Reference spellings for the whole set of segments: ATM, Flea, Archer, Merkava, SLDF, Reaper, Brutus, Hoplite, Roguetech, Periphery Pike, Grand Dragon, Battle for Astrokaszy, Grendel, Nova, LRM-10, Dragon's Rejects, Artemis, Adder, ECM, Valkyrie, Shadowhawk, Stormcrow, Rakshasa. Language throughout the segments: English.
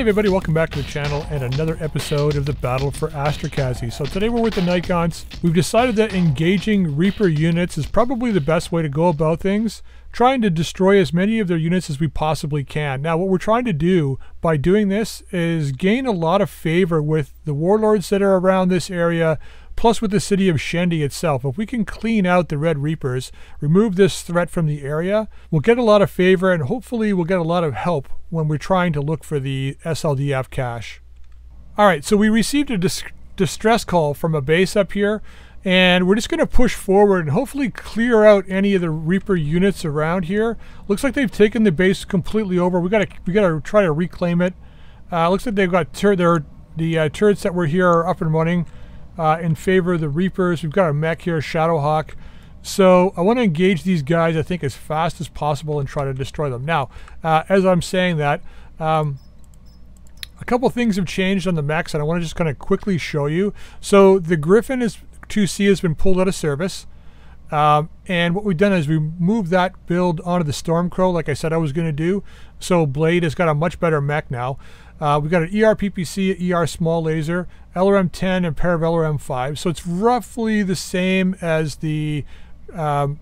Hey everybody, welcome back to the channel and another episode of the Battle for Astrokaszy. So today we're with the Nightgaunts. We've decided that engaging Reaper units is probably the best way to go about things, trying to destroy as many of their units as we possibly can. Now what we're trying to do by doing this is gain a lot of favor with the warlords that are around this area, plus with the city of Shendi itself. If we can clean out the Red Reapers, remove this threat from the area, we'll get a lot of favor and hopefully we'll get a lot of help when we're trying to look for the SLDF cache. Alright, so we received a distress call from a base up here, and we're just going to push forward and hopefully clear out any of the Reaper units around here. Looks like they've taken the base completely over. We got to try to reclaim it. Looks like they've got the turrets that were here are up and running. In favor of the Reapers. We've got our mech here, Shadowhawk. So I want to engage these guys, I think, as fast as possible and try to destroy them. Now, as I'm saying that, a couple things have changed on the mechs, and I want to just kind of quickly show you. So the Griffin 2C has been pulled out of service. And what we've done is we moved that build onto the Stormcrow, like I said I was going to do. So Blade has got a much better mech now. We've got an ER PPC, ER small laser, LRM-10, and pair of LRM-5. So it's roughly the same as the Shadowhawk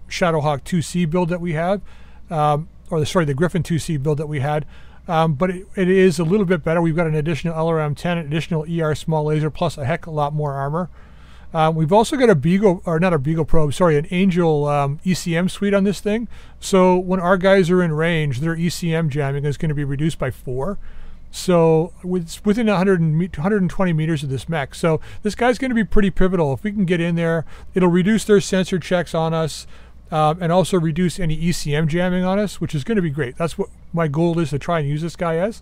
2C build that we have, sorry, the Griffin 2C build that we had. But it is a little bit better. We've got an additional LRM-10, an additional ER small laser, plus a heck of a lot more armor. We've also got an Angel ECM suite on this thing. So when our guys are in range, their ECM jamming is going to be reduced by 4. So within 120 meters of this mech. So this guy's going to be pretty pivotal. If we can get in there, it'll reduce their sensor checks on us and also reduce any ECM jamming on us, which is going to be great. That's what my goal is, to try and use this guy as.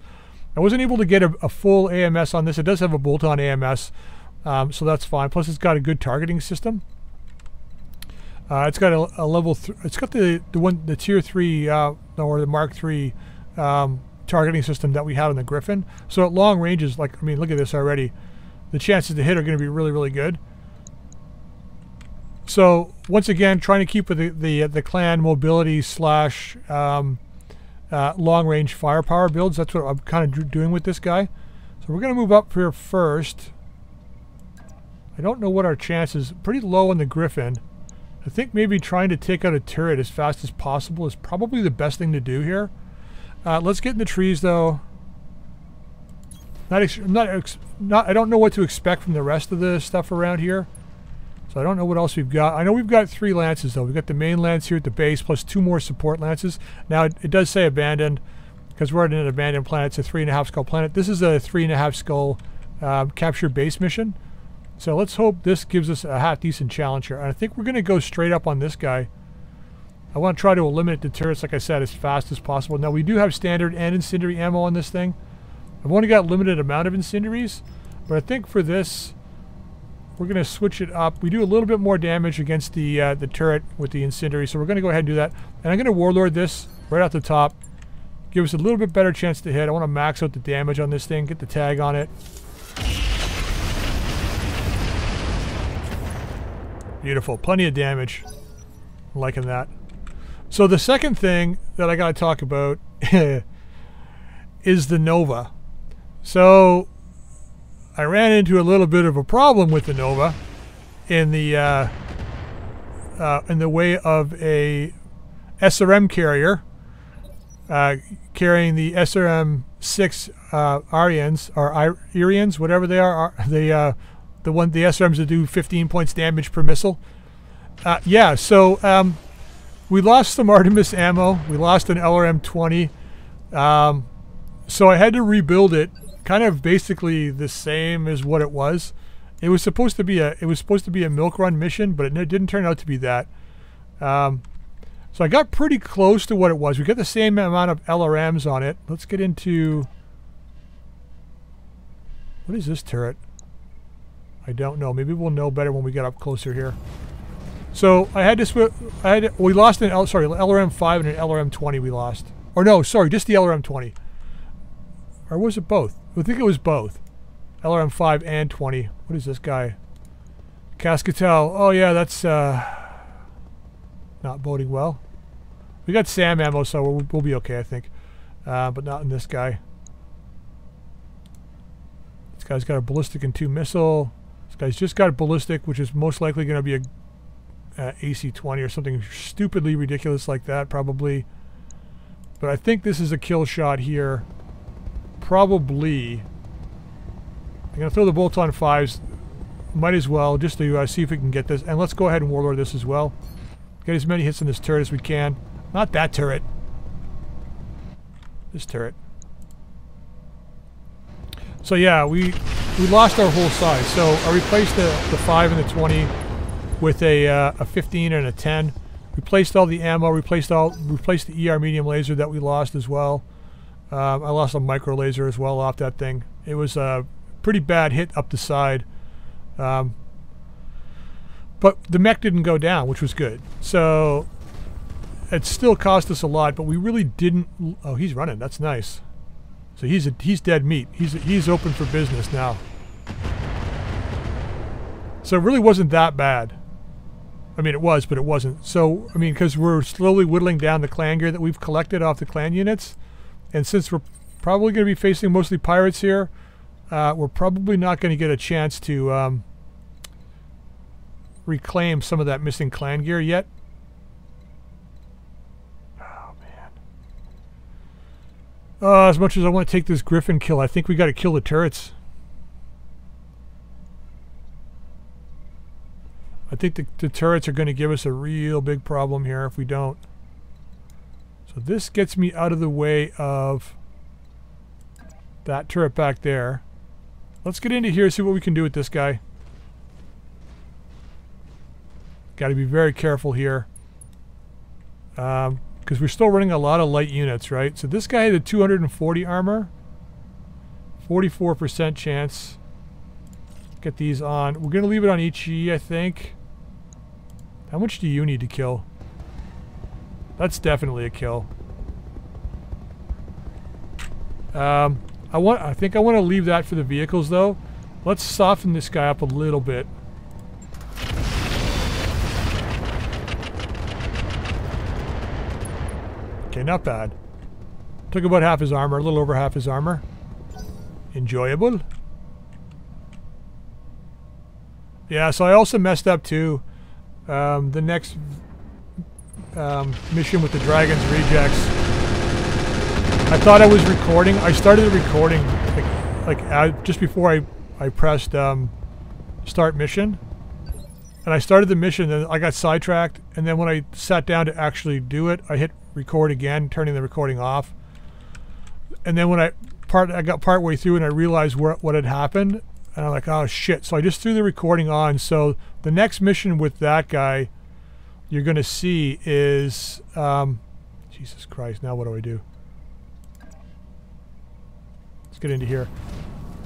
I wasn't able to get a full AMS on this. It does have a bolt-on AMS, so that's fine. Plus it's got a good targeting system. It's got a level 3. It's got the tier 3 or the Mark 3 targeting system that we had on the Griffin. So at long ranges, like, I mean, look at this already. The chances to hit are going to be really, really good. So once again, trying to keep with the clan mobility slash long range firepower builds. That's what I'm kind of doing with this guy. So we're going to move up here first. I don't know what our chances, pretty low on the Griffin. I think maybe trying to take out a turret as fast as possible is probably the best thing to do here. Let's get in the trees, though. I don't know what to expect from the rest of the stuff around here, so I don't know what else we've got. I know we've got 3 lances, though. We've got the main lance here at the base, plus 2 more support lances. Now, it does say abandoned, because we're on an abandoned planet. It's a 3.5 skull planet. This is a 3.5 skull capture base mission, so let's hope this gives us a half-decent challenge here. And I think we're going to go straight up on this guy. I want to try to eliminate the turrets, like I said, as fast as possible. Now, we do have standard and incendiary ammo on this thing. I've only got a limited amount of incendiaries, but I think for this, we're going to switch it up. We do a little bit more damage against the turret with the incendiary, so we're going to go ahead and do that. And I'm going to warlord this right off the top. Give us a little bit better chance to hit. I want to max out the damage on this thing, get the tag on it. Beautiful. Plenty of damage. I'm liking that. So the second thing that I got to talk about is the Nova. So I ran into a little bit of a problem with the Nova in the way of a SRM carrier carrying the SRM-6 Arians, whatever they are, the SRMs that do 15 points damage per missile. We lost some Artemis ammo. We lost an LRM-20. So I had to rebuild it, kind of basically the same as what it was. It was supposed to be a milk run mission, but it didn't turn out to be that. So I got pretty close to what it was. We got the same amount of LRMs on it. Let's get into... What is this turret? I don't know. Maybe we'll know better when we get up closer here. So I had to we lost an LRM-5 and an LRM-20 we lost. Or no, sorry, just the LRM-20. Or was it both? I think it was both. LRM-5 and 20. What is this guy? Cascatel. Oh yeah, that's not boding well. We got SAM ammo, so we'll be okay, I think. But not in this guy. This guy's got a ballistic and 2 missile. This guy's just got a ballistic, which is most likely going to be a AC-20 or something stupidly ridiculous like that, probably. But I think this is a kill shot here. Probably. I'm going to throw the bolts on 5s. Might as well, just to see if we can get this. And let's go ahead and warlord this as well. Get as many hits on this turret as we can. Not that turret. This turret. So yeah, we lost our whole side. So I replaced the 5 and the 20 with a 15 and a 10. Replaced all the ammo. Replaced the ER medium laser that we lost as well. I lost a micro laser as well off that thing. It was a pretty bad hit up the side. But the mech didn't go down, which was good. So it still cost us a lot, but we really didn't. Oh, he's running. That's nice. So he's dead meat. He's open for business now. So it really wasn't that bad. I mean, it was, but it wasn't. So I mean, because we're slowly whittling down the clan gear that we've collected off the clan units, and since we're probably going to be facing mostly pirates here, we're probably not going to get a chance to reclaim some of that missing clan gear yet. Oh, man. As much as I want to take this Griffin kill, I think we got to kill the turrets. I think the turrets are going to give us a real big problem here if we don't. So this gets me out of the way of that turret back there. Let's get into here, see what we can do with this guy. Got to be very careful here. Because we're still running a lot of light units, right? So this guy had a 240 armor. 44% chance. Get these on. We're going to leave it on HE, I think. How much do you need to kill? That's definitely a kill. I think I want to leave that for the vehicles, though. Let's soften this guy up a little bit. Okay, not bad. Took about half his armor, a little over half his armor. Enjoyable. Yeah, so I also messed up, too. The next mission with the Dragon's Rejects. I thought I was recording. I started recording just before I pressed start mission. And I started the mission and I got sidetracked. And then when I sat down to actually do it, I hit record again, turning the recording off. And then when I got partway through and I realized what had happened. And I'm like, oh shit. So I just threw the recording on. So the next mission with that guy you're going to see is... Jesus Christ, now what do? Let's get into here.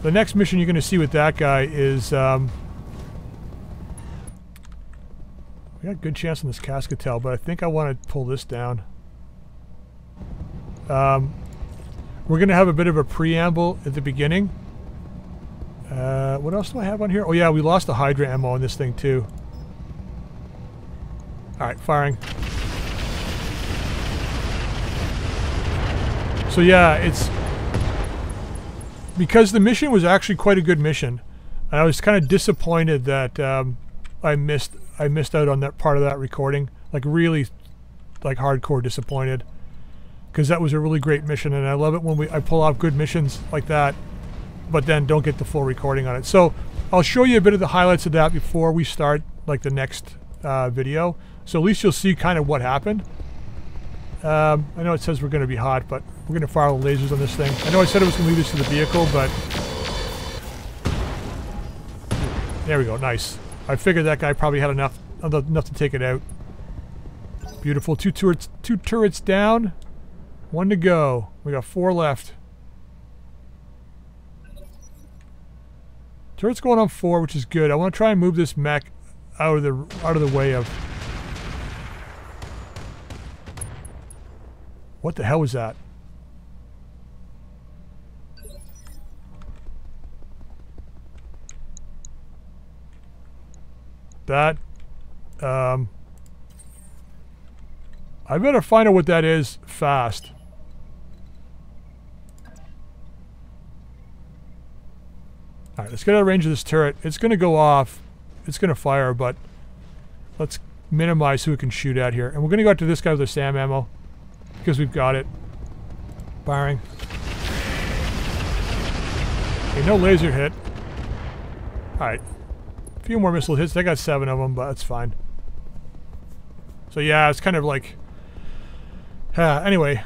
The next mission you're going to see with that guy is we got a good chance on this Cascatel, but I think I want to pull this down. We're going to have a bit of a preamble at the beginning. What else do I have on here? Oh yeah, we lost the Hydra ammo on this thing too. All right, firing. So yeah, it's... Because the mission was actually quite a good mission, and I was kind of disappointed that I missed out on that part of that recording. Like really, like hardcore disappointed, because that was a really great mission, and I love it when I pull off good missions like that, but then don't get the full recording on it. So I'll show you a bit of the highlights of that before we start like the next video. So at least you'll see kind of what happened. I know it says we're going to be hot, but we're going to fire lasers on this thing. I know I said it was going to lead us to the vehicle, but... There we go, nice. I figured that guy probably had enough to take it out. Beautiful. Two turrets down. One to go. We got 4 left. Turret's going on 4, which is good. I want to try and move this mech out of the way of... What the hell was that? That, I better find out what that is fast. Alright, let's get out of range of this turret. It's going to go off. It's going to fire, but let's minimize who we can shoot at here. And we're going to go out to this guy with the SAM ammo because we've got it. Firing. Okay, no laser hit. Alright. A few more missile hits. They got 7 of them, but that's fine. So yeah, it's kind of like... anyway,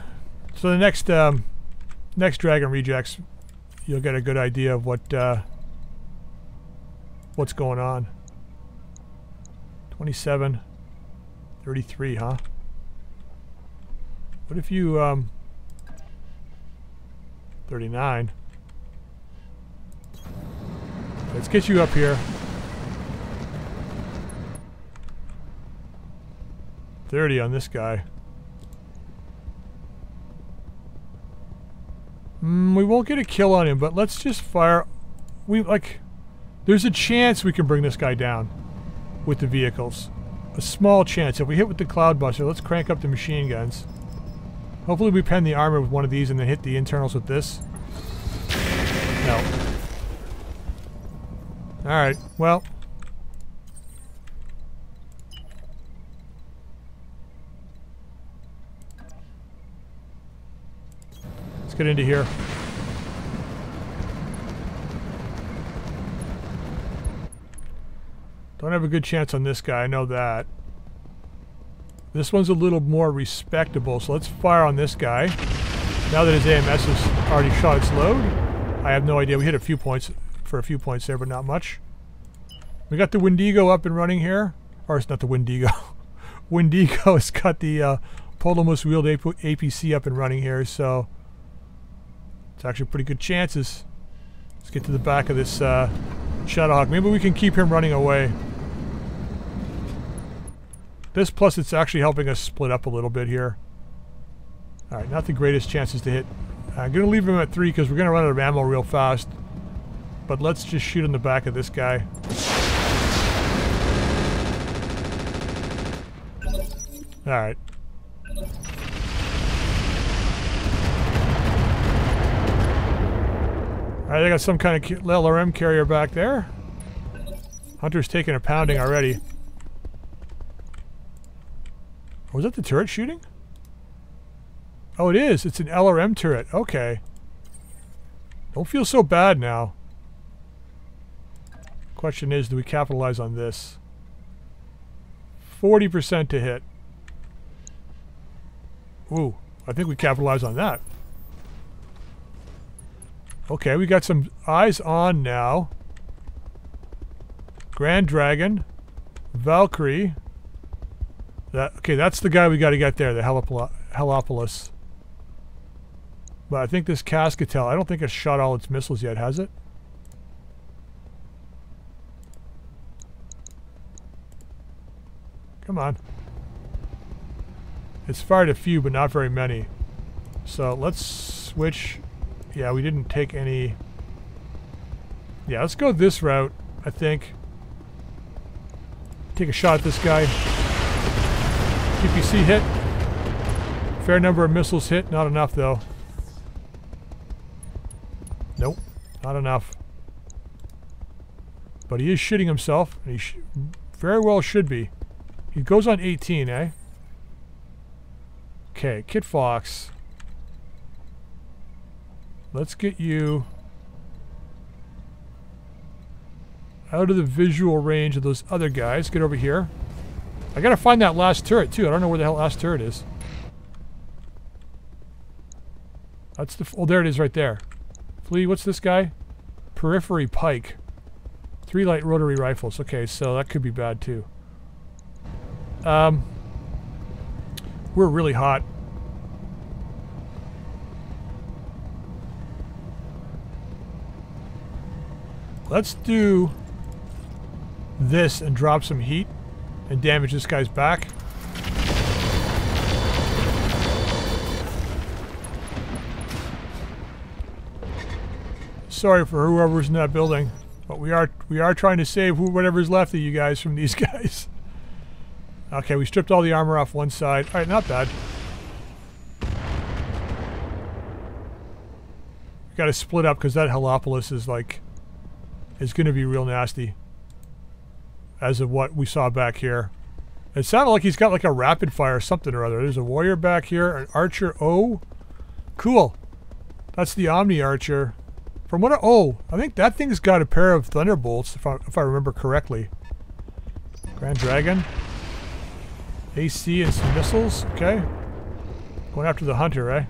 so the next next Dragon Rejects, you'll get a good idea of what what's going on. 27, 33, huh? What if you 39? Let's get you up here. 30 on this guy. We won't get a kill on him, but let's just fire. We like. There's a chance we can bring this guy down with the vehicles. A small chance. If we hit with the Cloudbuster, let's crank up the machine guns. Hopefully we pen the armor with one of these and then hit the internals with this. No. Alright, well. Get into here. Don't have a good chance on this guy, I know that. This one's a little more respectable, so let's fire on this guy. Now that his AMS has already shot its load, I have no idea. We hit a few points for a few points there, but not much. We got the Wendigo up and running here. Or it's not the Wendigo. Wendigo has got the Palomos wheeled APC up and running here, so... It's actually pretty good chances. Let's get to the back of this Shadowhawk. Maybe we can keep him running away. This plus it's actually helping us split up a little bit here. Alright, not the greatest chances to hit. I'm going to leave him at 3 because we're going to run out of ammo real fast. But let's just shoot in the back of this guy. Alright. Alright, they got some kind of LRM carrier back there. Hunter's taking a pounding already. Was that the turret shooting? Oh, it is. It's an LRM turret. Okay. Don't feel so bad now. Question is, do we capitalize on this? 40% to hit. Ooh, I think we capitalize on that. Okay, we got some eyes on now. Grand Dragon, Valkyrie. Okay, that's the guy we got to get there, the Helepolis. But I think this Cascatel, I don't think it's shot all its missiles yet, has it? Come on. It's fired a few, but not very many. So let's switch... Yeah, we didn't take any... Yeah, let's go this route, I think. Take a shot at this guy. PPC hit. Fair number of missiles hit. Not enough, though. Nope. Not enough. But he is shitting himself. And he very well should be. He goes on 18, eh? Okay, Kid Fox... Let's get you out of the visual range of those other guys. Get over here. I gotta find that last turret too. I don't know where the hell last turret is. That's the... Oh, there it is right there. Flea, what's this guy? Periphery Pike. 3 light rotary rifles. Okay, so that could be bad too. We're really hot. Let's do this and drop some heat and damage this guy's back. Sorry for whoever's in that building, but we are trying to save whatever's left of you guys from these guys. Okay, we stripped all the armor off one side. All right, not bad. We got to split up because that Helepolis is like... is going to be real nasty. As of what we saw back here. It sounded like he's got like a rapid fire or something or other. There's a warrior back here, an archer. Oh, cool. That's the Omni Archer. From what? Oh, I think that thing's got a pair of Thunderbolts, if I remember correctly. Grand Dragon. AC and some missiles. Okay. Going after the hunter, eh?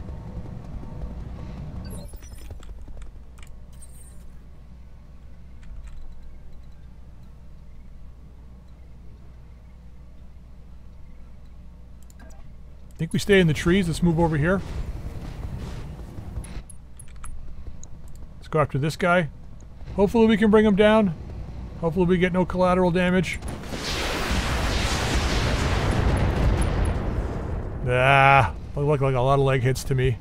I think we stay in the trees. Let's move over here. Let's go after this guy. Hopefully we can bring him down. Hopefully we get no collateral damage. Ah, look like a lot of leg hits to me.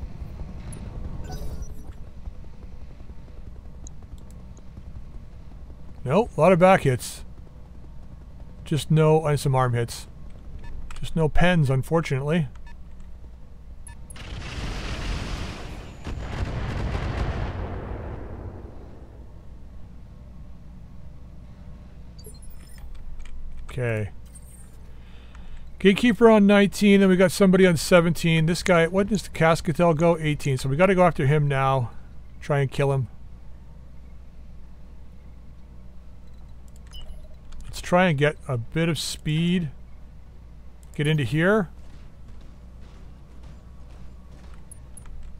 Nope, a lot of back hits. Just no, and some arm hits. Just no pens, unfortunately. Okay. Gatekeeper on 19, and we got somebody on 17. This guy, what does the Cascatel go? 18. So we got to go after him now. Try and kill him. Let's try and get a bit of speed. Get into here.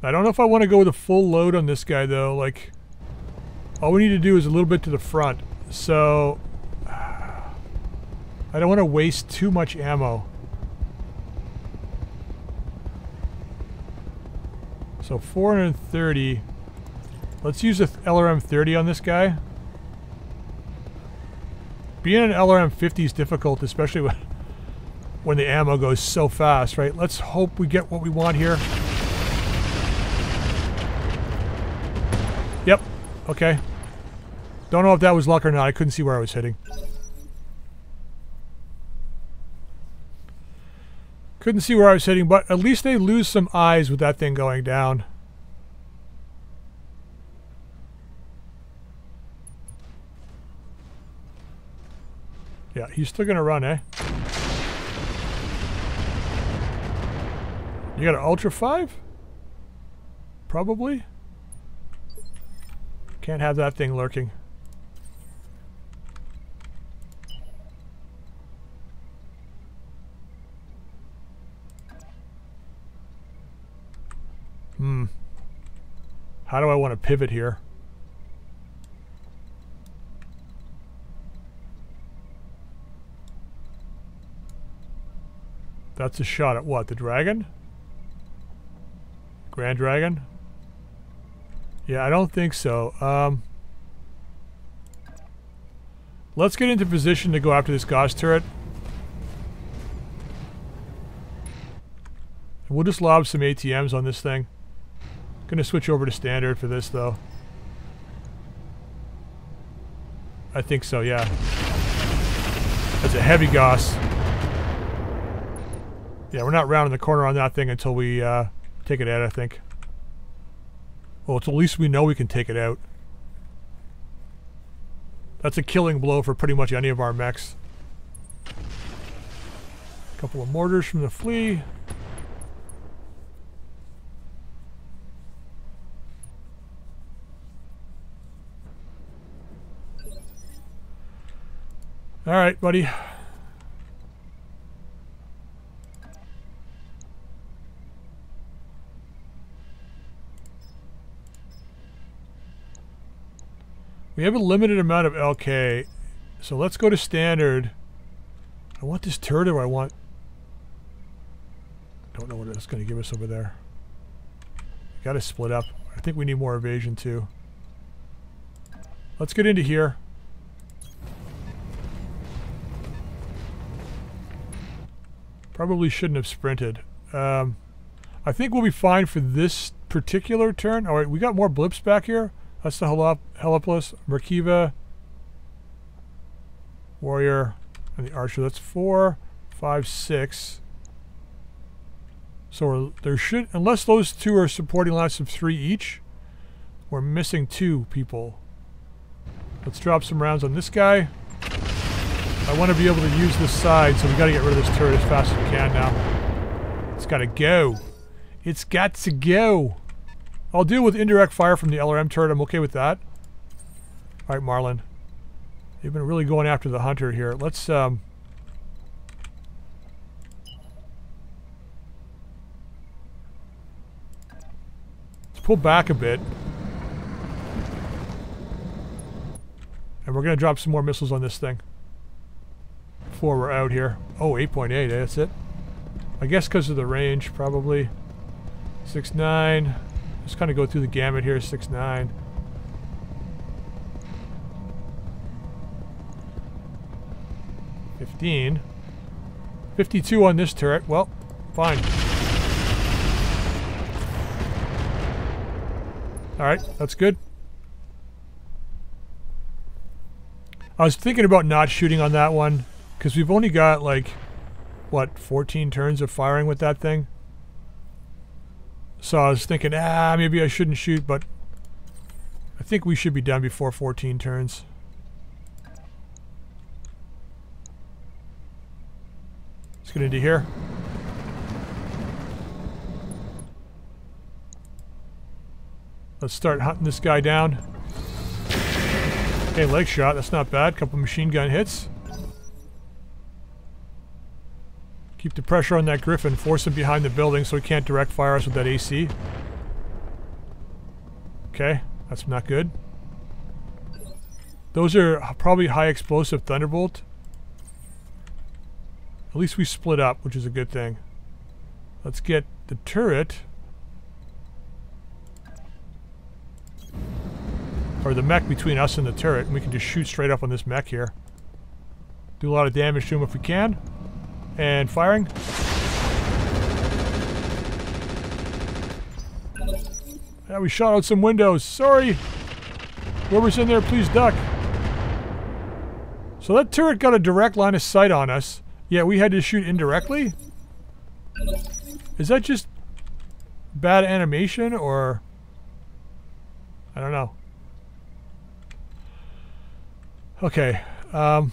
I don't know if I want to go with a full load on this guy, though. Like, all we need to do is a little bit to the front. So I don't want to waste too much ammo. So 430. Let's use the LRM-30 on this guy. Being an LRM-50 is difficult, especially when the ammo goes so fast, right? Let's hope we get what we want here. Yep. Okay. Don't know if that was luck or not. I couldn't see where I was hitting. Couldn't see where I was hitting, but at least they lose some eyes with that thing going down. Yeah, he's still gonna run, eh? You got an Ultra 5? Probably. Can't have that thing lurking. Hmm. How do I want to pivot here? That's a shot at what? The dragon? Grand Dragon? Yeah, I don't think so. Let's get into position to go after this Gauss turret. We'll just lob some ATMs on this thing. Gonna switch over to standard for this, though. I think so, yeah. That's a heavy Gauss. Yeah, we're not rounding the corner on that thing until we take it out, I think. Well, it's at least we know we can take it out. That's a killing blow for pretty much any of our mechs. A couple of mortars from the Flea. All right, buddy. We have a limited amount of LK, so let's go to standard. I want this turret, or I want... I don't know what it's going to give us over there. Got to split up. I think we need more evasion, too. Let's get into here. Probably shouldn't have sprinted. I think we'll be fine for this particular turn. All right, we got more blips back here. That's the Helepolis, Merkava, Warrior, and the Archer. That's 4, 5, 6. So there should, unless those two are supporting lines of 3 each, we're missing 2 people. Let's drop some rounds on this guy. I want to be able to use this side, so we got to get rid of this turret as fast as we can now. It's got to go. It's got to go. I'll deal with indirect fire from the LRM turret. I'm okay with that. All right, Marlin. They've been really going after the hunter here. Let's, pull back a bit. And we're going to drop some more missiles on this thing before we're out here. Oh, 8.8, eh? That's it. I guess because of the range, probably. 6.9. Just kind of go through the gamut here. 6.9. Dean. 52 on this turret. Well, fine. Alright, that's good. I was thinking about not shooting on that one, because we've only got, like, what, 14 turns of firing with that thing? So I was thinking, maybe I shouldn't shoot, but I think we should be done before 14 turns. Get into here. Let's start hunting this guy down. Okay, leg shot. That's not bad. Couple machine gun hits. Keep the pressure on that Griffin. Force him behind the building so he can't direct fire us with that AC. Okay, that's not good. Those are probably high explosive Thunderbolt. At least we split up, which is a good thing. Let's get the turret. Or the mech between us and the turret. And we can just shoot straight up on this mech here. Do a lot of damage to him if we can. And firing. Yeah, we shot out some windows. Sorry. Whoever's in there, please duck. So that turret got a direct line of sight on us. Yeah, we had to shoot indirectly? Is that just bad animation, or... I don't know. Okay, let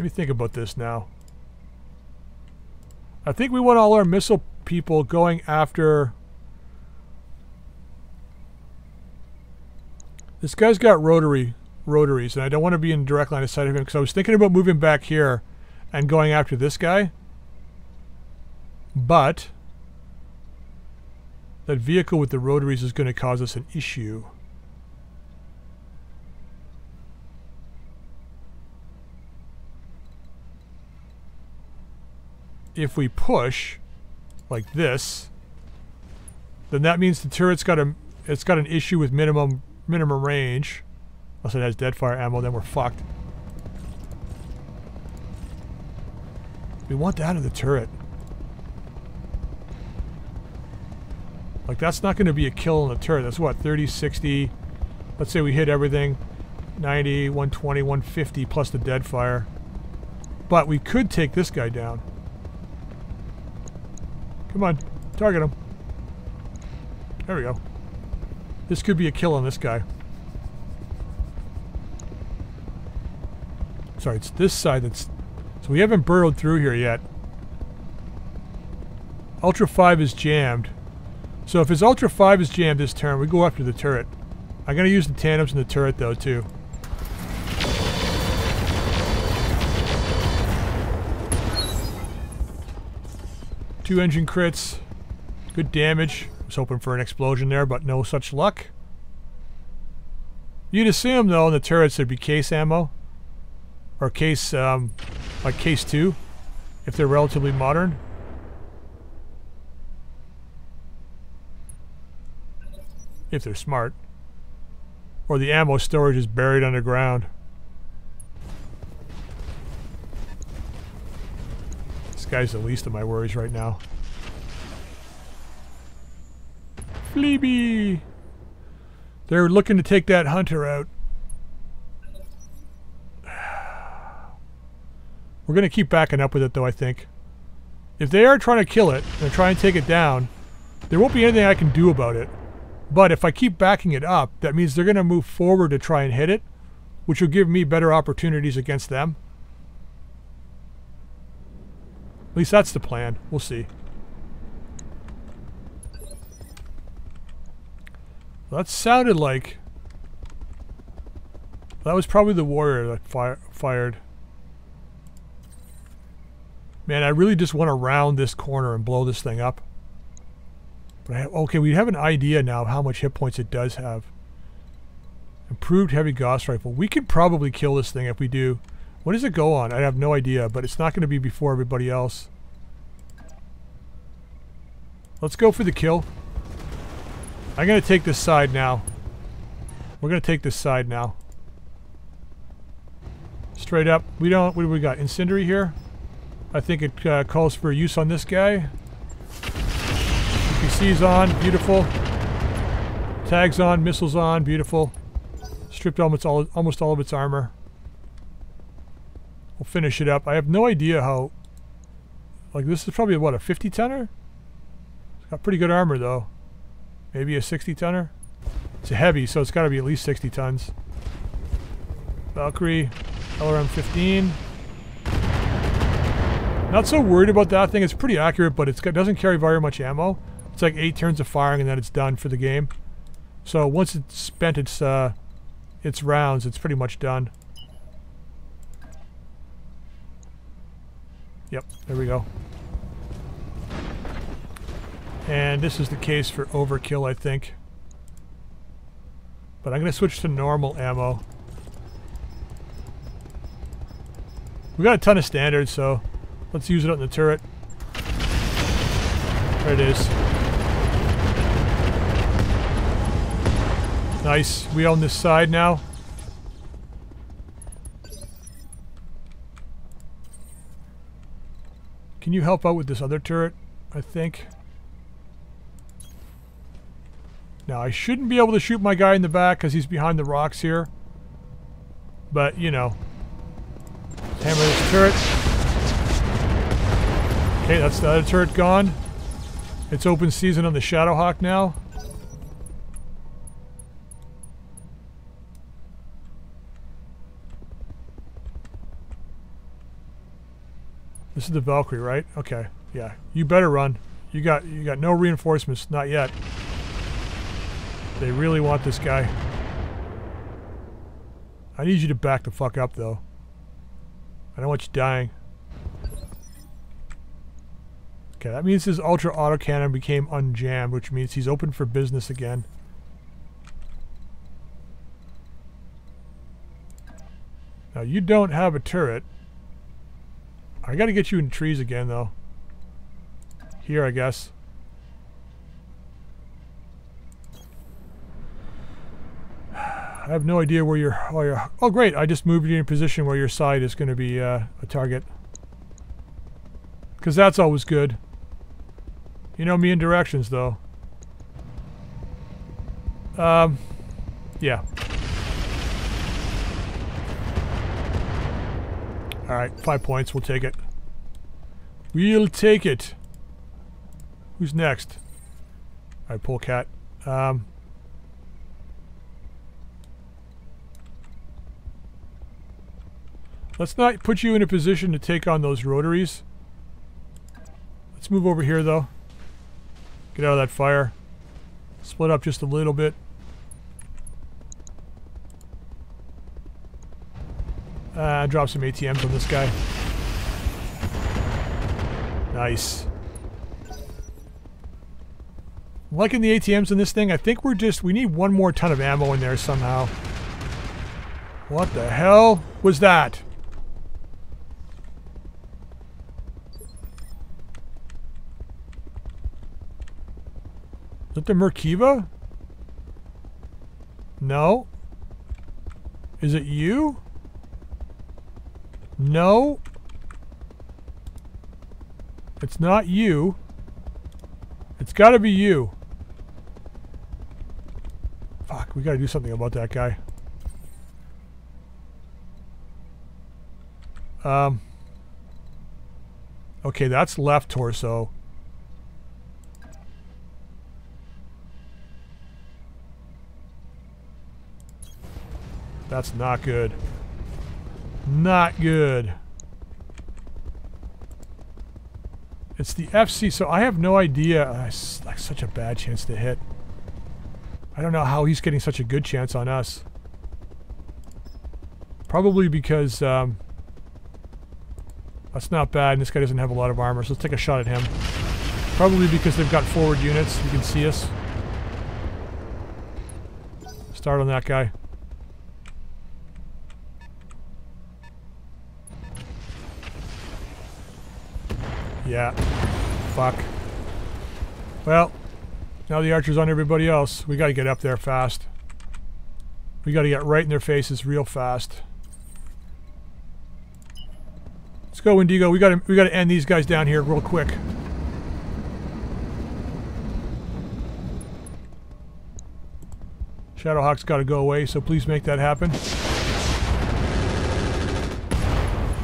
me think about this now. I think we want all our missile people going after... This guy's got rotaries, and I don't want to be in direct line of sight of him, because I was thinking about moving back here and going after this guy. But that vehicle with the rotaries is going to cause us an issue. If we push like this, then that means the turret's got an issue with minimum range. Unless it has deadfire ammo, then we're fucked. We want that in the turret. Like, that's not going to be a kill on the turret. That's what, 30, 60. Let's say we hit everything. 90, 120, 150 plus the deadfire. But we could take this guy down. Come on, target him. There we go. This could be a kill on this guy. Sorry, it's this side that's... So we haven't burrowed through here yet. Ultra 5 is jammed. So if his Ultra 5 is jammed this turn, we go after the turret. I'm going to use the tandems in the turret, though, too. Two engine crits. Good damage. I was hoping for an explosion there, but no such luck. You'd assume, though, in the turrets there'd be case ammo. Or case, like case 2, if they're relatively modern. If they're smart. Or the ammo storage is buried underground. This guy's the least of my worries right now. Fleabee! They're looking to take that hunter out. We're going to keep backing up with it, though, I think. If they are trying to kill it and try and take it down, there won't be anything I can do about it. But if I keep backing it up, that means they're going to move forward to try and hit it, which will give me better opportunities against them. At least that's the plan. We'll see. That sounded like... that was probably the warrior that fired. Man, I really just want to round this corner and blow this thing up. But okay, we have an idea now of how much hit points it does have. Improved heavy Gauss rifle. We could probably kill this thing if we do. What does it go on? I have no idea, but it's not going to be before everybody else. Let's go for the kill. I'm going to take this side now. We're going to take this side now. Straight up. We don't... what do we got? Incendiary here? I think it calls for use on this guy. PC's on. Beautiful. Tags on. Missiles on. Beautiful. Stripped almost all of its armor. We'll finish it up. I have no idea how... like, this is probably, what, a 50-tonner? It's got pretty good armor, though. Maybe a 60-tonner? It's a heavy, so it's got to be at least 60 tons. Valkyrie. LRM-15. Not so worried about that thing. It's pretty accurate, but it doesn't carry very much ammo. It's like 8 turns of firing, and then it's done for the game. So once it's spent its rounds, it's pretty much done. Yep, there we go. And this is the case for overkill, I think. But I'm going to switch to normal ammo. We got a ton of standards, so let's use it on the turret. There it is. Nice. We own this side now. Can you help out with this other turret, I think? Now, I shouldn't be able to shoot my guy in the back because he's behind the rocks here. But, you know. Hammer this turret. Okay, that's the other turret gone. It's open season on the Shadowhawk now. This is the Valkyrie, right? Okay, yeah. You better run. You got no reinforcements, not yet. They really want this guy. I need you to back the fuck up, though. I don't want you dying. Okay, that means his ultra autocannon became unjammed, which means he's open for business again. Now, you don't have a turret. I gotta get you in trees again, though. Here, I guess. I have no idea where you're... oh, great. I just moved you in a position where your side is going to be a target. Because that's always good. You know me in directions, though. Yeah. Alright, 5 points. We'll take it. We'll take it. Who's next? Alright, Polecat. Let's not put you in a position to take on those rotaries. Let's move over here, though. Get out of that fire. Split up just a little bit. Drop some ATMs on this guy. Nice. I'm liking the ATMs in this thing. I think we're just... we need one more ton of ammo in there somehow. What the hell was that? Is it the Merkava? No. Is it you? No. It's not you. It's gotta be you. Fuck, we gotta do something about that guy. Okay, that's left torso. That's not good. Not good. It's the FC, so I have no idea. It's like such a bad chance to hit. I don't know how he's getting such a good chance on us. Probably because that's not bad, and this guy doesn't have a lot of armor, so let's take a shot at him. Probably because they've got forward units. You can see us. Start on that guy. Yeah. Fuck. Well, now the archer's on everybody else. We gotta get up there fast. We gotta get right in their faces real fast. Let's go, Indigo. We gotta end these guys down here real quick. Shadowhawk's gotta go away, so please make that happen.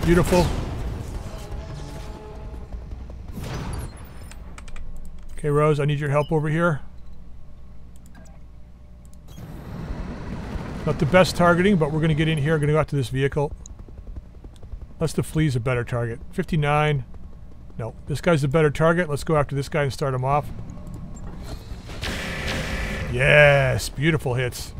Beautiful. Okay, Rose, I need your help over here. Not the best targeting, but we're going to get in here. We're going to go out to this vehicle. Unless the Flea's a better target. 59. No, this guy's the better target. Let's go after this guy and start him off. Yes, beautiful hits.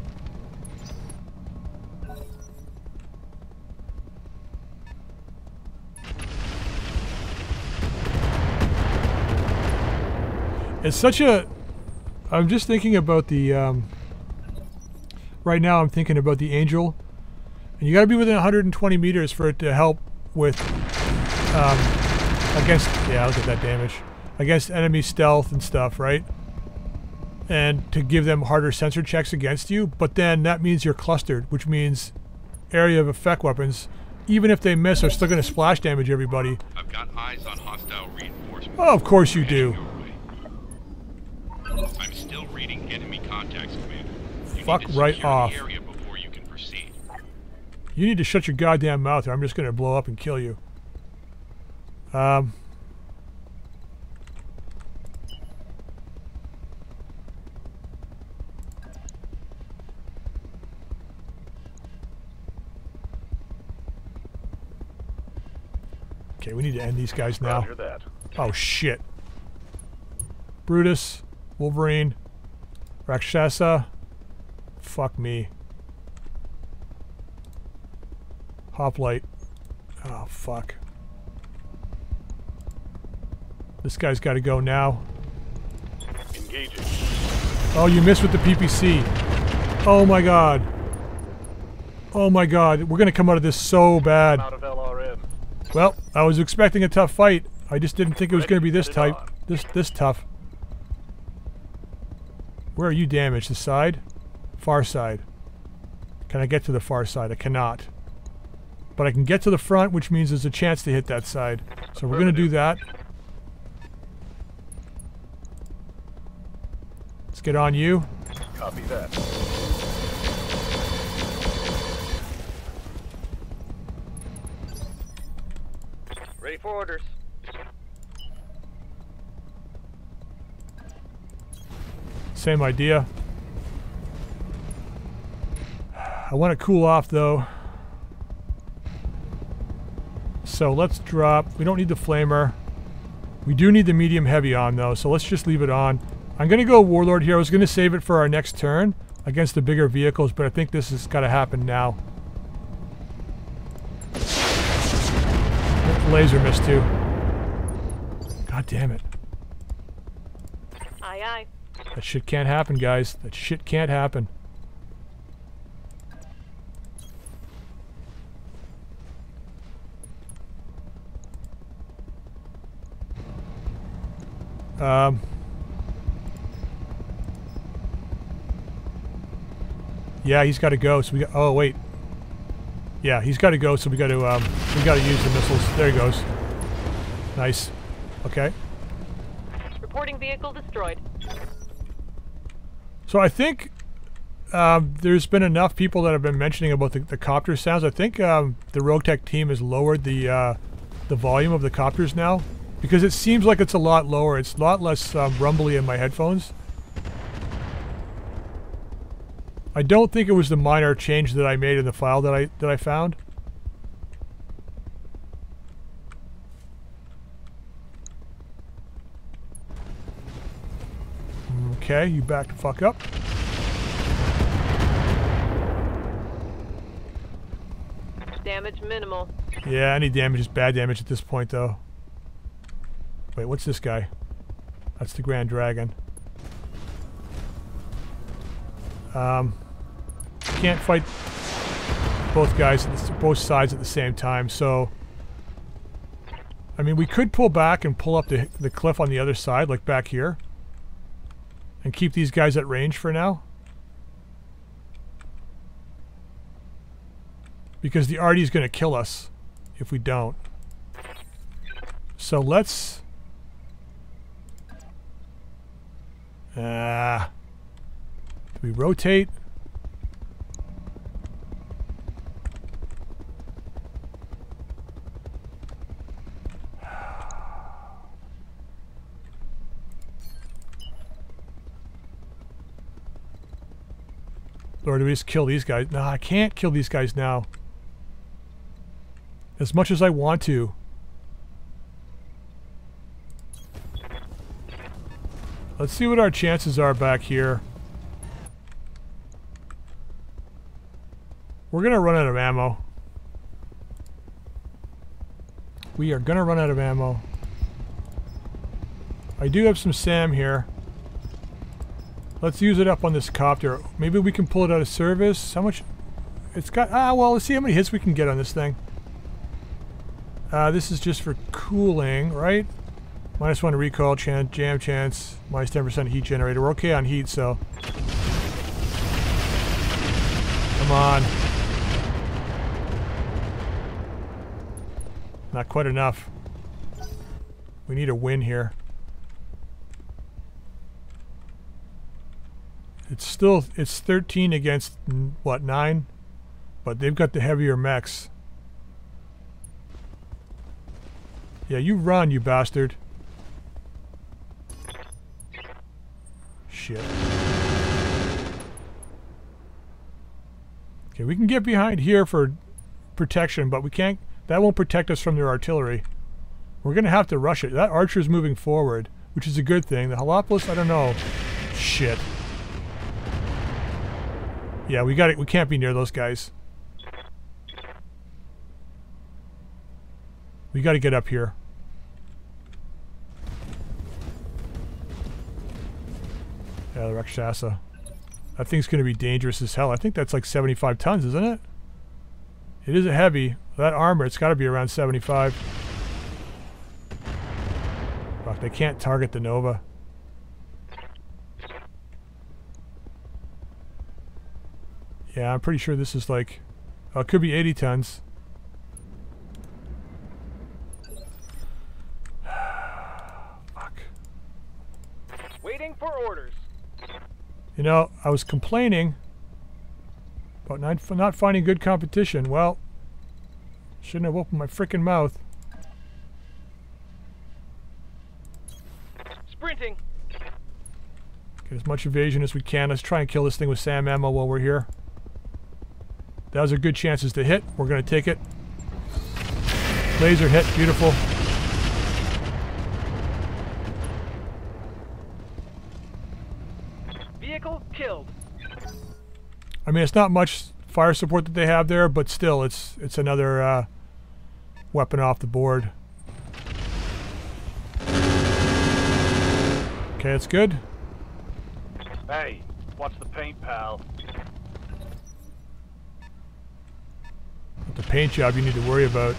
It's such a... I'm just thinking about the... right now I'm thinking about the Angel. And you gotta be within 120 meters for it to help with... against... Yeah, look at that damage. Against enemy stealth and stuff, right? And to give them harder sensor checks against you. But then that means you're clustered, which means area of effect weapons, even if they miss, are still gonna splash damage everybody. I've got eyes on hostile reinforcements. Oh, of course you do. I'm still reading enemy contacts, Commander. You fuck right off. You need to shut your goddamn mouth or I'm just going to blow up and kill you. Okay, we need to end these guys now. Oh shit. Brutus. Wolverine, Rakshasa, fuck me. Hoplite, oh fuck. This guy's got to go now. Engaging. Oh, you missed with the PPC. Oh my god. Oh my god, we're gonna come out of this so bad. Out of LRM. Well, I was expecting a tough fight. I just didn't think it was gonna be this type, this tough. Where are you damaged? The side? Far side. Can I get to the far side? I cannot. But I can get to the front, which means there's a chance to hit that side. So we're going to do that. Let's get on you. Copy that. Ready for orders. Same idea. I want to cool off though. So let's drop. We don't need the flamer. We do need the medium heavy on though, so let's just leave it on. I'm going to go Warlord here. I was going to save it for our next turn against the bigger vehicles, but I think this has got to happen now. Laser missed too. God damn it. Aye aye. That shit can't happen, guys. That shit can't happen. Yeah, he's got to go. So we got. Oh wait. Yeah, he's got to go. So we got to. We got to use the missiles. There he goes. Nice. Okay. Reporting vehicle destroyed. So I think there's been enough people that have been mentioning about the copter sounds. I think the Rogue Tech team has lowered the volume of the copters now because it seems like it's a lot lower. It's a lot less rumbly in my headphones. I don't think it was the minor change that I made in the file that I found. Okay, you back the fuck up. Damage minimal. Yeah, any damage is bad damage at this point, though. Wait, what's this guy? That's the Grand Dragon. Can't fight both guys, both sides at the same time, so... I mean, we could pull back and pull up the cliff on the other side, like back here. And keep these guys at range for now. Because the Artie is going to kill us if we don't. So let's... do we rotate? Or do we just kill these guys? No, I can't kill these guys now. As much as I want to. Let's see what our chances are back here. We're gonna run out of ammo. We are gonna run out of ammo. I do have some SAM here. Let's use it up on this copter. Maybe we can pull it out of service. How much? It's got... Ah, well, let's see how many hits we can get on this thing. This is just for cooling, right? -1 recoil chance, jam chance, -10% heat generator. We're okay on heat, so... Come on. Not quite enough. We need a win here. It's still, it's 13 against, what, 9? But they've got the heavier mechs. Yeah, you run, you bastard. Shit. Okay, we can get behind here for protection, but we can't, that won't protect us from their artillery. We're going to have to rush it. That Archer's moving forward, which is a good thing. The Helepolis, I don't know. Shit. Yeah, we got it. We can't be near those guys. We got to get up here. Yeah, the Rakshasa. That thing's going to be dangerous as hell. I think that's like 75 tons, isn't it? It is a heavy. That armor, it's got to be around 75. Fuck, they can't target the Nova. Yeah, I'm pretty sure this is like... Oh, it could be 80 tons. Fuck. Waiting for orders. You know, I was complaining about not finding good competition. Well, shouldn't have opened my frickin' mouth. Sprinting. Get as much evasion as we can. Let's try and kill this thing with SAM ammo while we're here. Those are good chances to hit. We're going to take it. Laser hit. Beautiful. Vehicle killed. I mean, it's not much fire support that they have there, but still, it's another weapon off the board. Okay, that's good. Hey, what's the paint, pal? The paint job you need to worry about.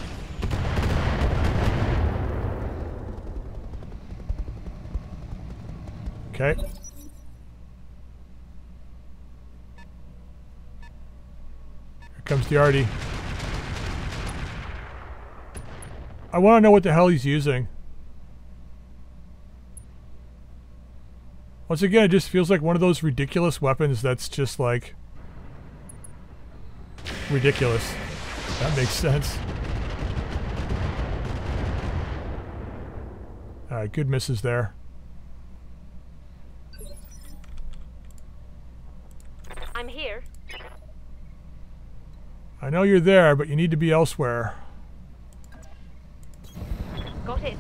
Okay. Here comes the Artie. I want to know what the hell he's using. Once again, it just feels like one of those ridiculous weapons that's just like... ridiculous. That makes sense. Alright, good misses there. I'm here. I know you're there, but you need to be elsewhere. Got it.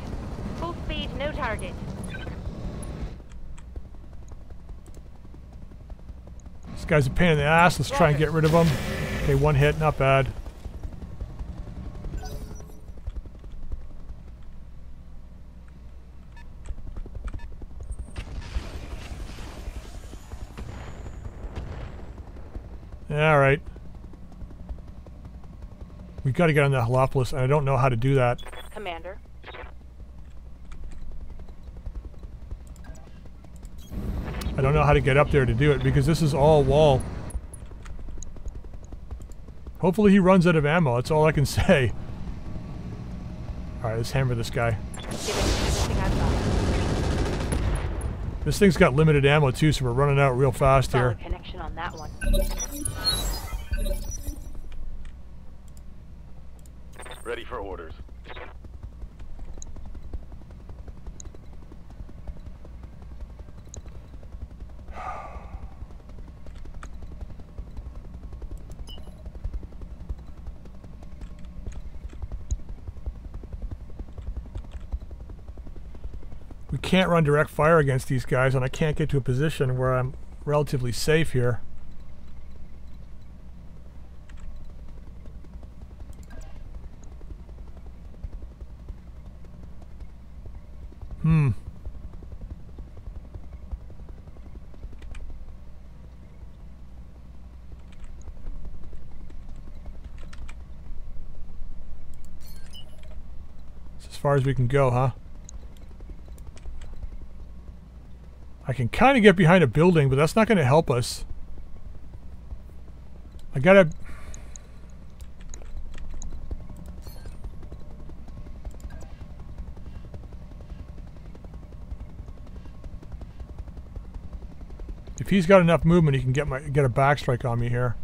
Full speed, no target. This guy's a pain in the ass. Let's try and get rid of him. Okay, one hit, not bad. Alright. We've got to get on that Helepolis, and I don't know how to do that. Commander. I don't know how to get up there to do it, because this is all wall. Hopefully he runs out of ammo, that's all I can say. Alright, let's hammer this guy. This thing's got limited ammo too, so we're running out real fast here. Connection on that one. Ready for orders. We can't run direct fire against these guys, and I can't get to a position where I'm relatively safe here. It's as far as we can go, huh? I can kind of get behind a building, but that's not going to help us. I gotta... If he's got enough movement, he can get a backstrike on me here.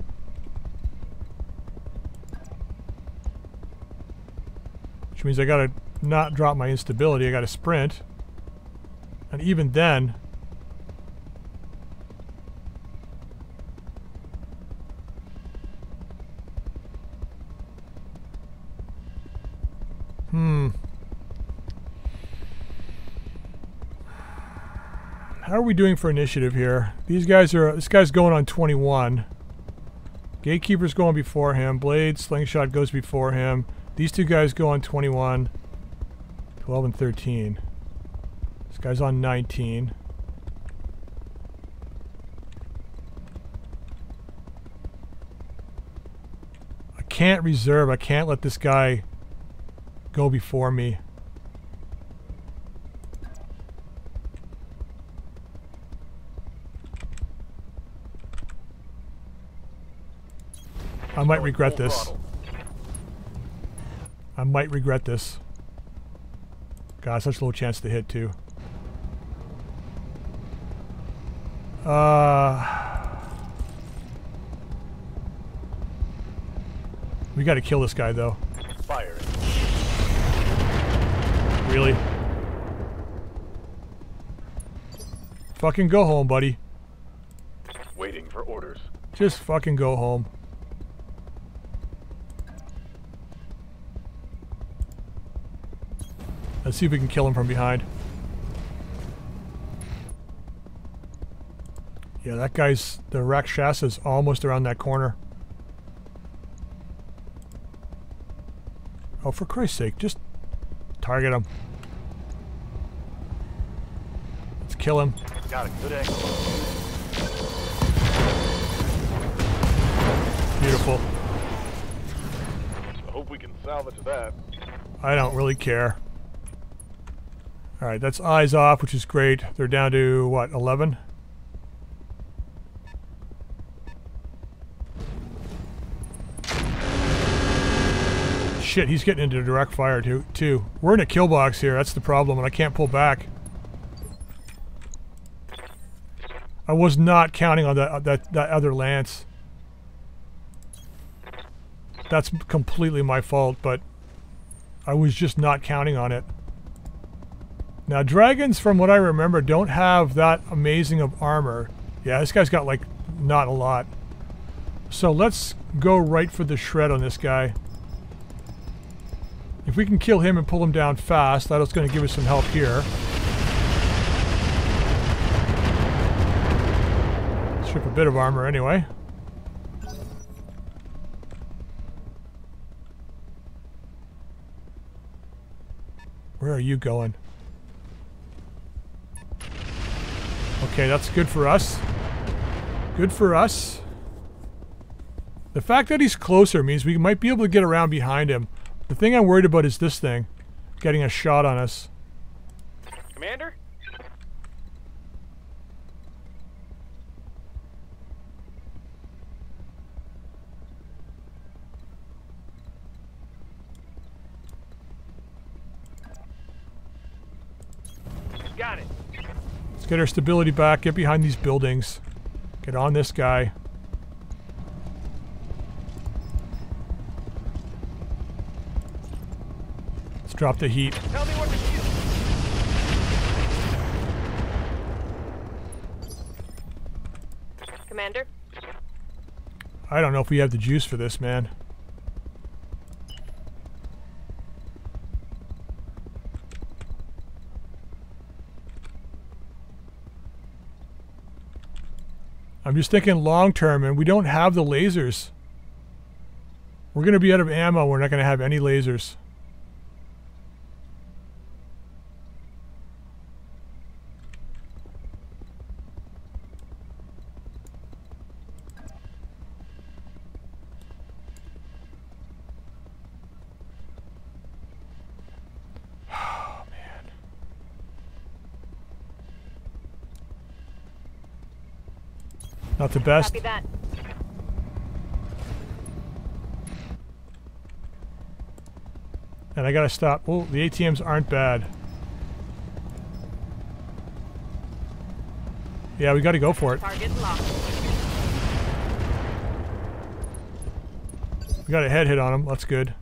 Which means I gotta not drop my instability, I gotta sprint. And even then... How are we doing for initiative here? These guys are... This guy's going on 21. Gatekeeper's going before him. Blade, Slingshot goes before him. These two guys go on 21. 12 and 13. This guy's on 19. I can't reserve. I can't let this guy go before me. I might regret this. I might regret this. God, such a low chance to hit too. We gotta kill this guy though. Fire. Really? Fucking go home, buddy. Waiting for orders. Just fucking go home. Let's see if we can kill him from behind. Yeah, that guy's... The Rakshasa's almost around that corner. Oh, for Christ's sake, just target him. Let's kill him. Got a good angle. Beautiful. I hope we can salvage that. I don't really care. Alright, that's eyes off, which is great. They're down to, what, 11? Shit, he's getting into direct fire, too. We're in a kill box here, that's the problem, and I can't pull back. I was not counting on that other lance. That's completely my fault, but I was just not counting on it. Now, dragons, from what I remember, don't have that amazing of armor. Yeah, this guy's got, like, not a lot. So let's go right for the shred on this guy. If we can kill him and pull him down fast, that's going to give us some help here. Strip a bit of armor anyway. Where are you going? Okay, that's good for us. Good for us. The fact that he's closer means we might be able to get around behind him. The thing I'm worried about is this thing getting a shot on us. Commander? Got it. Let's get our stability back, get behind these buildings, get on this guy. Let's drop the heat. Tell me what to do. Commander? I don't know if we have the juice for this, man. I'm just thinking long term, and we don't have the lasers. We're going to be out of ammo. We're not going to have any lasers. Not the best. Copy that. And I gotta stop. Oh, the ATMs aren't bad. Yeah, we gotta go for it. Target locked. We got a head hit on him. That's good.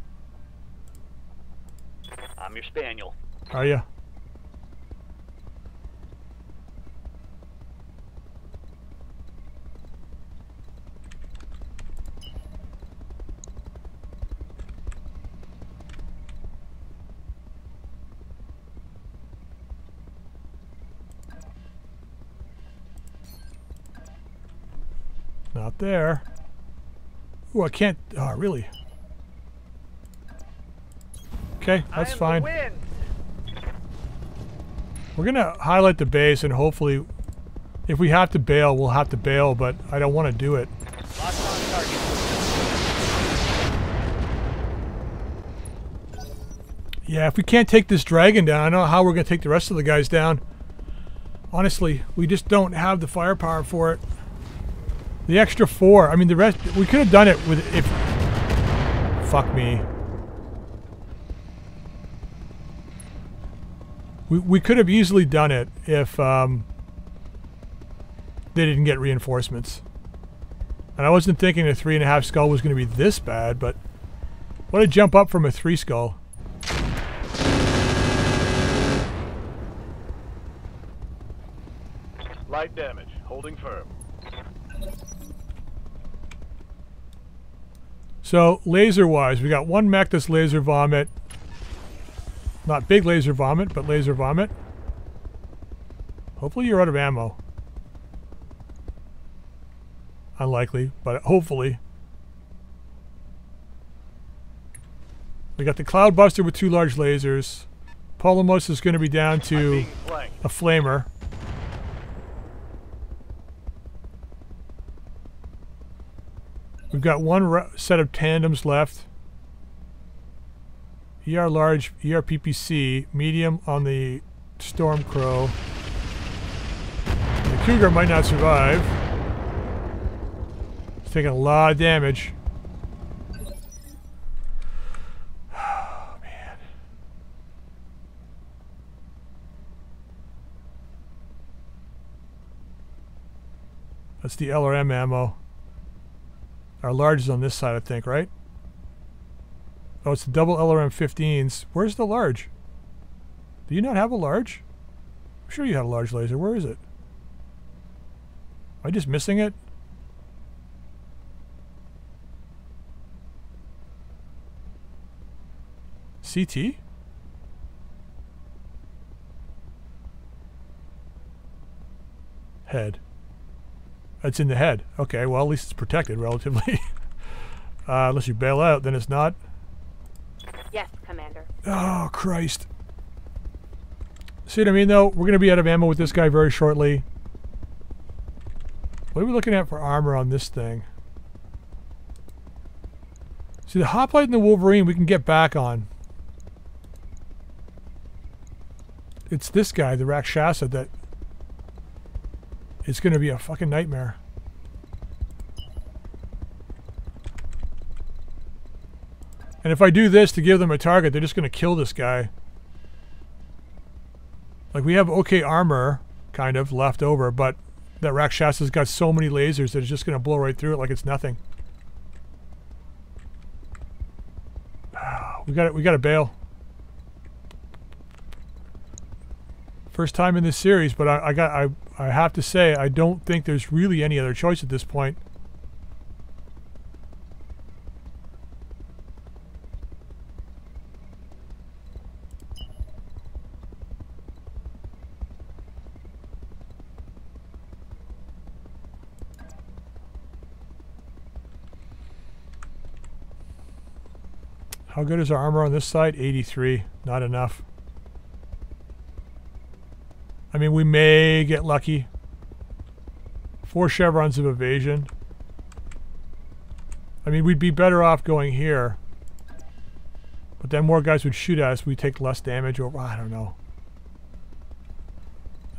I'm your spaniel. Are ya? Not there. Ooh, I can't. Oh, really? Okay, that's fine. We're gonna highlight the base, and hopefully, if we have to bail, we'll have to bail. But I don't want to do it. Yeah, if we can't take this dragon down, I don't know how we're gonna take the rest of the guys down. Honestly, we just don't have the firepower for it. The extra four. I mean, the rest. We could have done it with if. Fuck me. We could have easily done it if they didn't get reinforcements. And I wasn't thinking a 3.5 skull was going to be this bad, but what a jump up from a 3 skull. Light damage. Holding firm. So, laser-wise, we got one mech that's laser vomit. Not big laser vomit, but laser vomit. Hopefully you're out of ammo. Unlikely, but hopefully. We got the Cloudbuster with 2 large lasers. Palomos is going to be down to a flamer. We've got one set of tandems left. ER large, ER PPC, medium on the Stormcrow. The Cougar might not survive. It's taking a lot of damage. Oh, man. That's the LRM ammo. Our large is on this side, I think, right? Oh, it's the double LRM-15s. Where's the large? Do you not have a large? I'm sure you had a large laser. Where is it? Am I just missing it? CT? Head. It's in the head. Okay, well, at least it's protected relatively. Unless you bail out, then it's not. Yes, Commander. Oh, Christ. See what I mean, though? We're going to be out of ammo with this guy very shortly. What are we looking at for armor on this thing? See, the Hoplite and the Wolverine we can get back on. It's this guy, the Rakshasa, that... It's going to be a fucking nightmare. And if I do this to give them a target, they're just going to kill this guy. Like, we have okay armor, kind of, left over, but that Rakshasa's got so many lasers that it's just going to blow right through it like it's nothing. We got to bail. First time in this series, but I have to say, I don't think there's really any other choice at this point. How good is our armor on this side? 83. Not enough. I mean, we may get lucky. 4 chevrons of evasion. I mean, we'd be better off going here. But then more guys would shoot at us. We take less damage, or I don't know.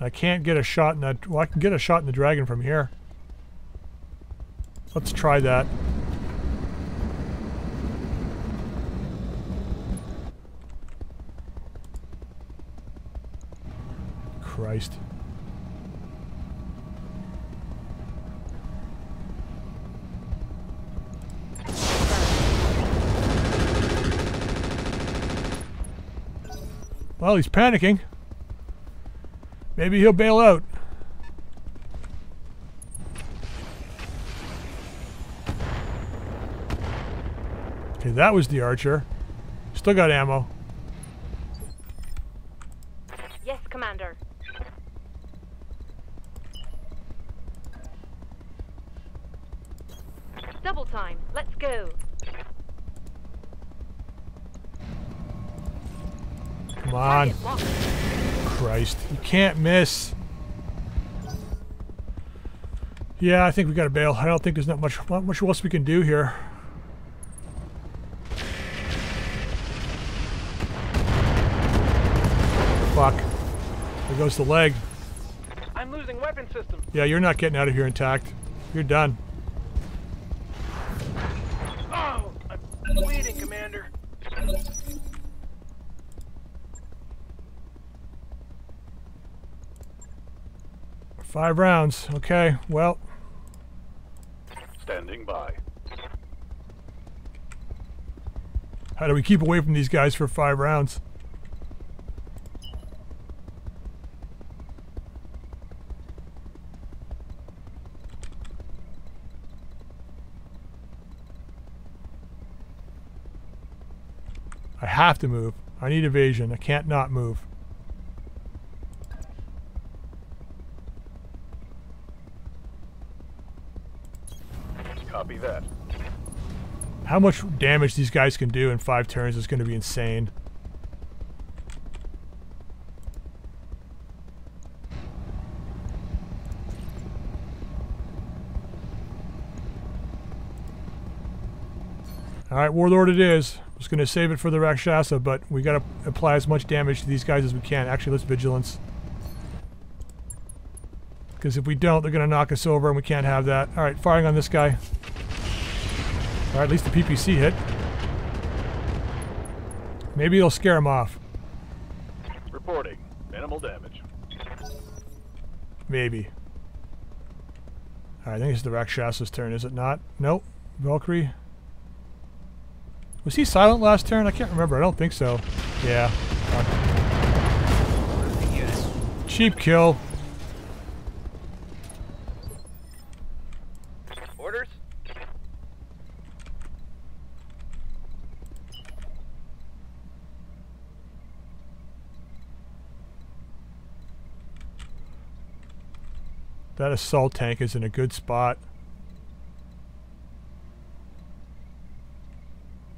I can't get a shot in that. Well, I can get a shot in the dragon from here. Let's try that. Christ. Well, he's panicking. Maybe he'll bail out. Okay, that was the Archer. Still got ammo. Yes, Commander. Double time. Let's go. Come on. Christ. You can't miss. Yeah, I think we got to bail. I don't think there's not much else we can do here. Fuck. There goes the leg. I'm losing weapon system. Yeah, you're not getting out of here intact. You're done. Waiting, Commander. Five rounds. Okay, well. Standing by. How do we keep away from these guys for 5 rounds? I have to move. I need evasion. I can't not move. Copy that. How much damage these guys can do in 5 turns is going to be insane. Alright, Warlord it is. I was going to save it for the Rakshasa, but we got to apply as much damage to these guys as we can. Actually, let's vigilance. Because if we don't, they're going to knock us over and we can't have that. Alright, firing on this guy. Alright, at least the PPC hit. Maybe it'll scare him off. Reporting. Minimal damage. Maybe. Alright, I think it's the Rakshasa's turn, is it not? Nope. Valkyrie. Was he silent last turn? I can't remember. I don't think so. Yeah. Cheap kill. Orders. That assault tank is in a good spot.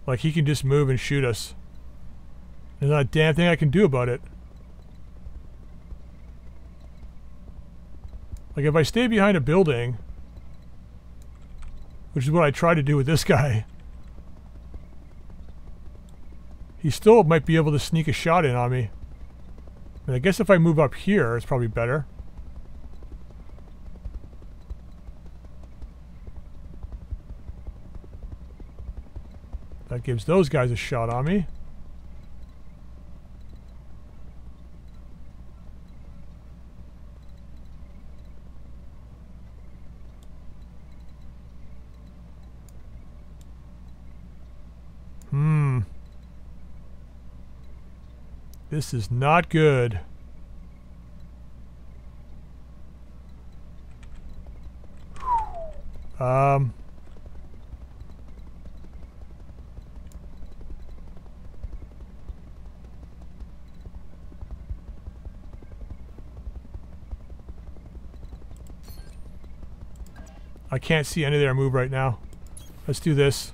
Like, he can just move and shoot us. There's not a damn thing I can do about it. Like, if I stay behind a building, which is what I try to do with this guy, he still might be able to sneak a shot in on me. And I guess if I move up here, it's probably better. That gives those guys a shot on me. This is not good. I can't see any of their move right now. Let's do this.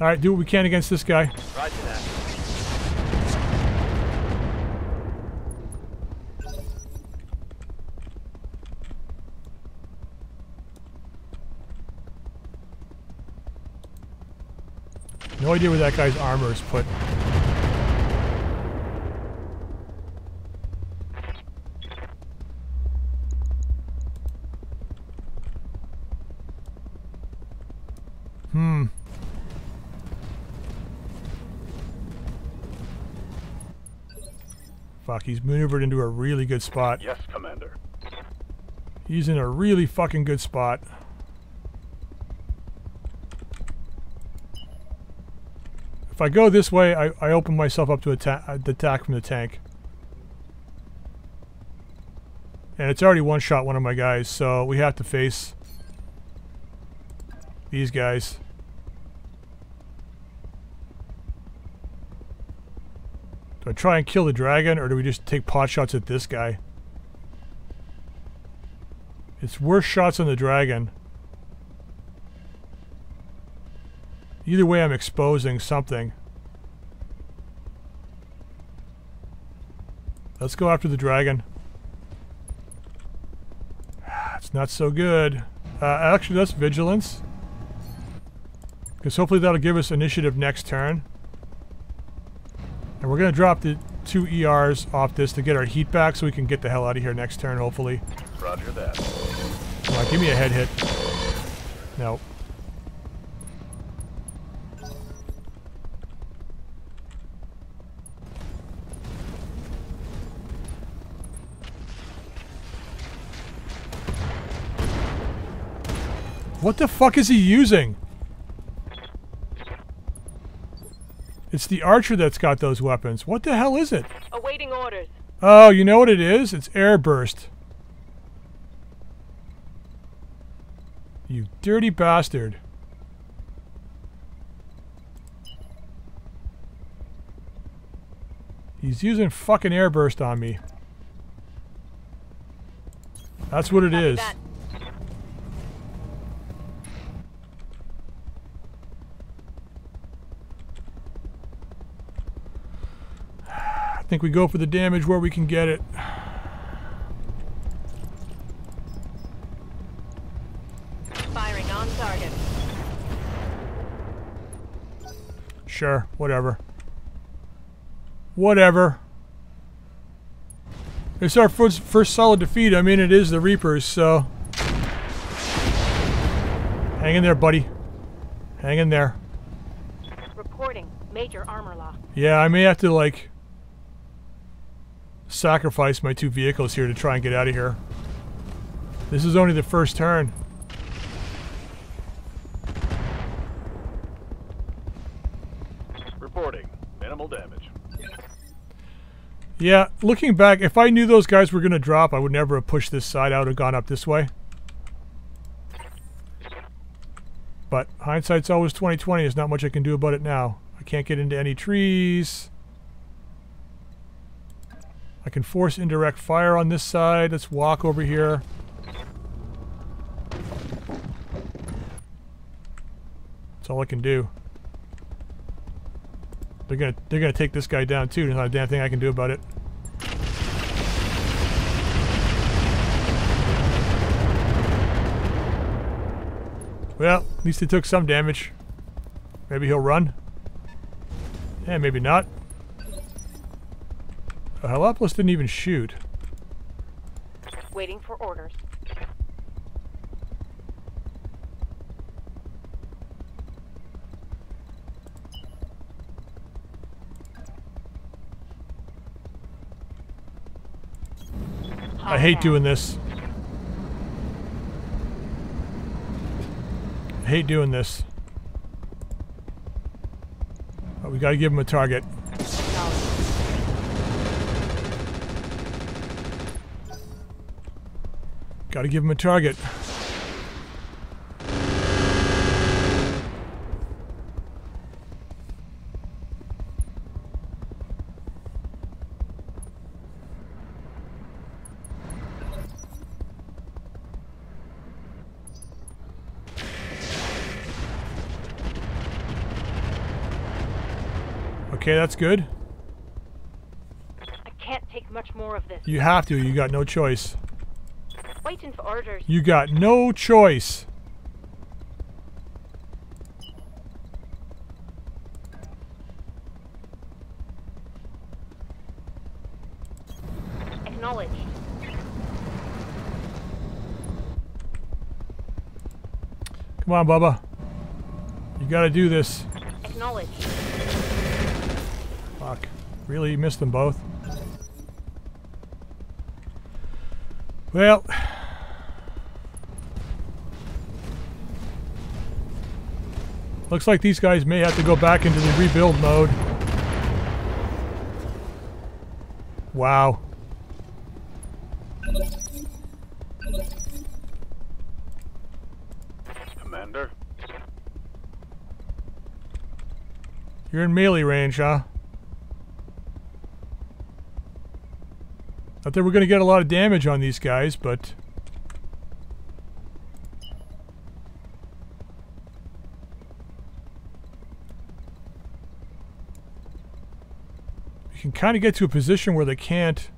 All right, do what we can against this guy. Roger that. No idea where that guy's armor is put. He's maneuvered into a really good spot. Yes, Commander. He's in a really fucking good spot. If I go this way, I open myself up to attack from the tank. And it's already one-shot one of my guys, so we have to face these guys. Do I try and kill the dragon, or do we just take pot shots at this guy? It's worse shots on the dragon. Either way, I'm exposing something. Let's go after the dragon. It's not so good. Actually, that's vigilance. Because hopefully that'll give us initiative next turn. And we're going to drop the 2 ERs off this to get our heat back so we can get the hell out of here next turn, hopefully. Roger that. Come on, give me a head hit. No. What the fuck is he using? It's the Archer that's got those weapons. What the hell is it? Awaiting orders. Oh, you know what it is? It's air burst. You dirty bastard. He's using fucking air burst on me. That's what it is. I think we go for the damage where we can get it. Firing on target. Sure, whatever. Whatever. It's our first solid defeat. I mean, it is the Reapers, so... Hang in there, buddy. Hang in there. Reporting major armor lock. Yeah, I may have to, like... sacrifice my two vehicles here to try and get out of here. This is only the first turn. Reporting minimal damage. Yeah, looking back, if I knew those guys were going to drop, I would never have pushed this side. I would have gone up this way. But hindsight's always 20/20. There's not much I can do about it now. I can't get into any trees. I can force indirect fire on this side. Let's walk over here. That's all I can do. They're gonna take this guy down too. There's not a damn thing I can do about it. Well, at least he took some damage. Maybe he'll run. Yeah, maybe not. Helepolis didn't even shoot. Waiting for orders. I hate doing this. I hate doing this. Oh, we gotta give him a target. Gotta give him a target. Okay, that's good. I can't take much more of this. You have to. You got no choice. Waiting for orders. You got no choice. Acknowledged. Come on, Bubba. You gotta do this. Acknowledged. Fuck. Really missed them both. Well... looks like these guys may have to go back into the rebuild mode. Wow. Commander? You're in melee range, huh? I thought we were going to get a lot of damage on these guys, but... can kind of get to a position where they can't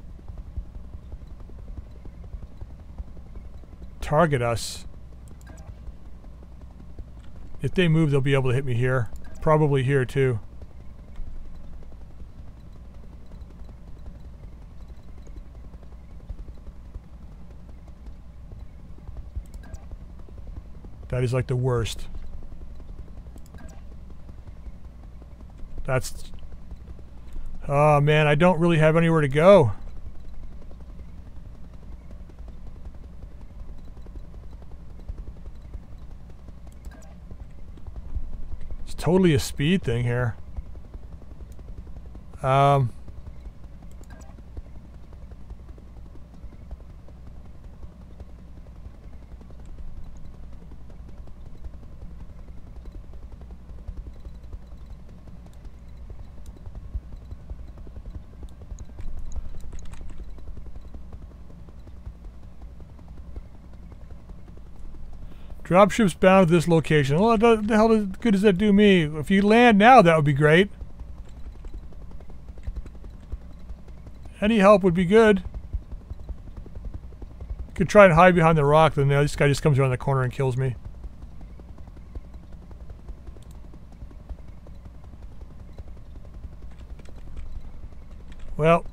target us. If they move, they'll be able to hit me here. Probably here too. That is like the worst. That's... oh man, I don't really have anywhere to go. It's totally a speed thing here. Dropships bound to this location. Well, what the hell good does that do me? If you land now, that would be great. Any help would be good. Could try and hide behind the rock, then this guy just comes around the corner and kills me. Well.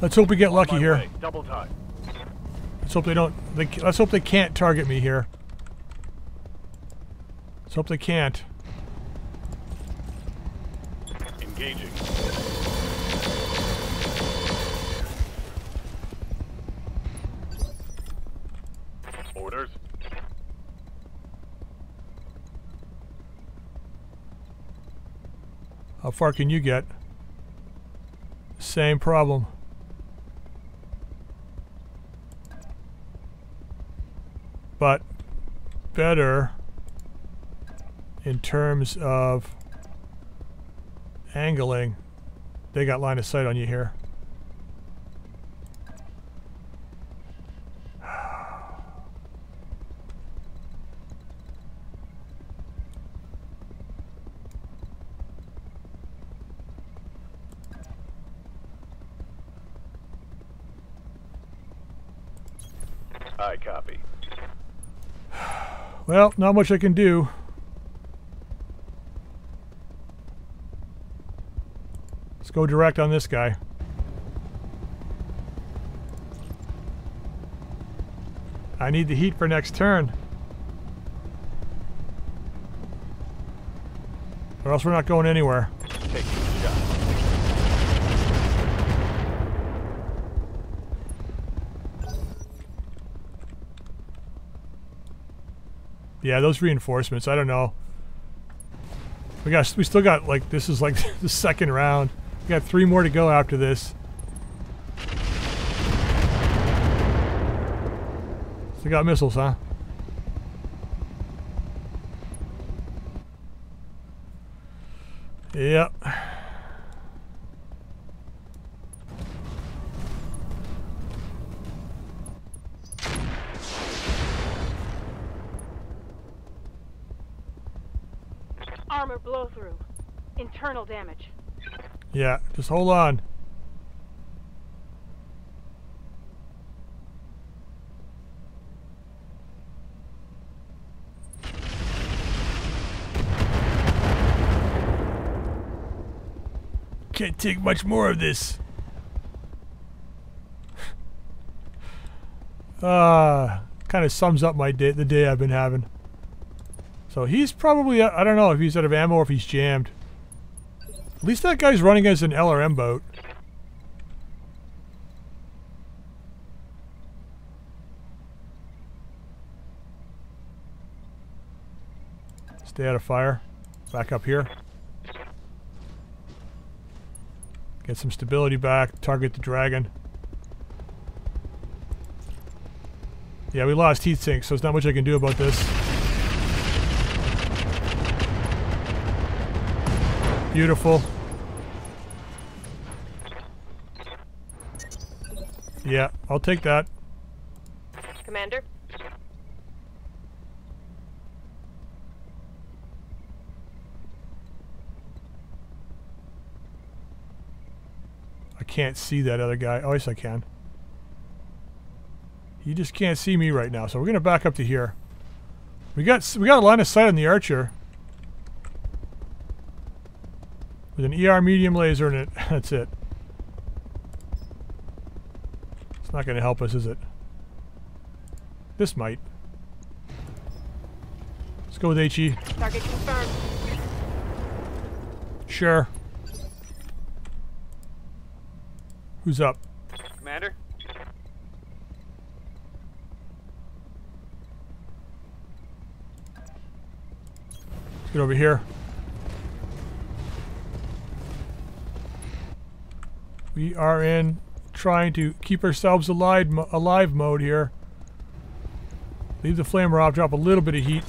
Let's hope we get lucky here. Let's hope they don't. Let's hope they can't target me here. Let's hope they can't. Engaging. Orders. How far can you get? Same problem. But better in terms of angling, they got line of sight on you here. I copy. Well, not much I can do. Let's go direct on this guy. I need the heat for next turn. Or else we're not going anywhere. Take the shot. Yeah, those reinforcements, I don't know. We still got, like, this is like the second round. We got 3 more to go after this. Still got missiles, huh? Yep. Damage. Yeah, just hold on. Can't take much more of this. Kind of sums up my day, the day I've been having. So he's probably, I don't know if he's out of ammo or if he's jammed. At least that guy's running as an LRM boat. Stay out of fire. Back up here. Get some stability back. Target the dragon. Yeah, we lost heat sink, so there's not much I can do about this. Beautiful. Yeah, I'll take that. Commander? I can't see that other guy. Oh, yes, I can. He just can't see me right now, so we're going to back up to here. We got a line of sight on the Archer. With an ER medium laser in it, that's it. It's not going to help us, is it? This might. Let's go with HE. Target confirmed. Sure. Who's up? Commander? Let's get over here. We are in trying to keep ourselves alive mode here. Leave the flamer off, drop a little bit of heat.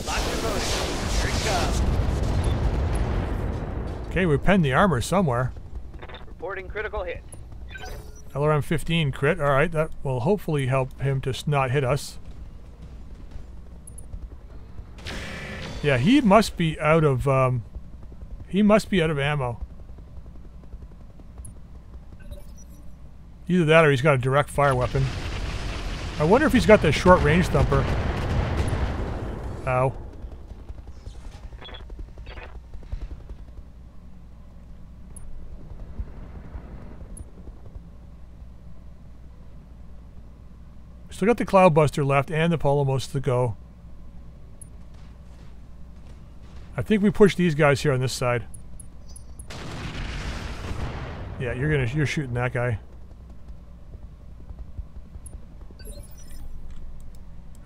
Okay, we penned the armor somewhere. Reporting critical hit. LRM-15 crit, alright, that will hopefully help him to not hit us. Yeah, he must be out of, ammo. Either that or he's got a direct fire weapon. I wonder if he's got the short range thumper. Ow. Still got the Cloudbuster left and the Palomos to go. I think we push these guys here on this side. Yeah, you're shooting that guy.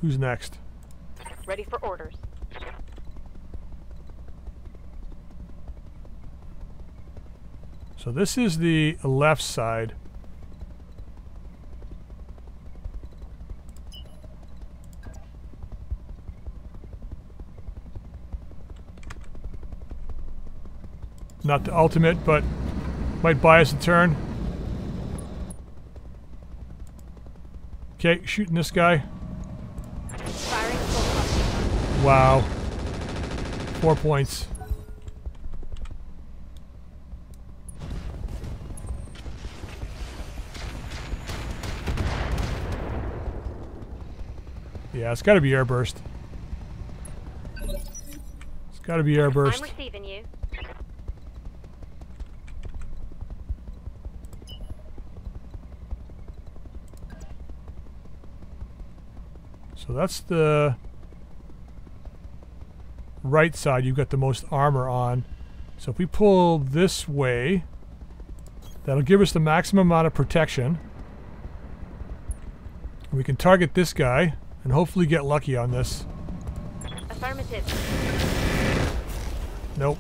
Who's next? Ready for orders. So this is the left side. Not the ultimate, but might buy us a turn. Okay, shooting this guy. Wow. 4 points. Yeah, it's got to be airburst. It's got to be airburst. I'm receiving you. So that's the right side. You've got the most armor on. So if we pull this way, that'll give us the maximum amount of protection. We can target this guy and hopefully get lucky on this. Affirmative. Nope.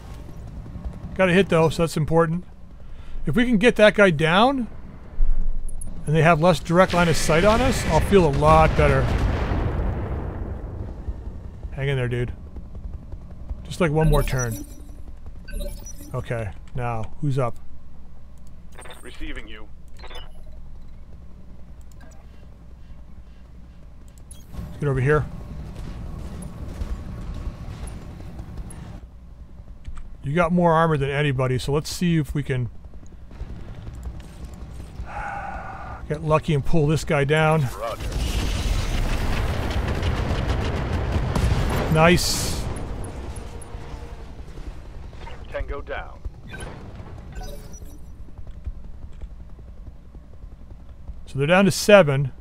Got a hit though, so that's important. If we can get that guy down and they have less direct line of sight on us, I'll feel a lot better. Hang in there, dude. Just like one more turn. Okay, now, who's up? Receiving you. Let's get over here. You got more armor than anybody, so let's see if we can get lucky and pull this guy down. Roger. Nice. Tango down. So they're down to 7.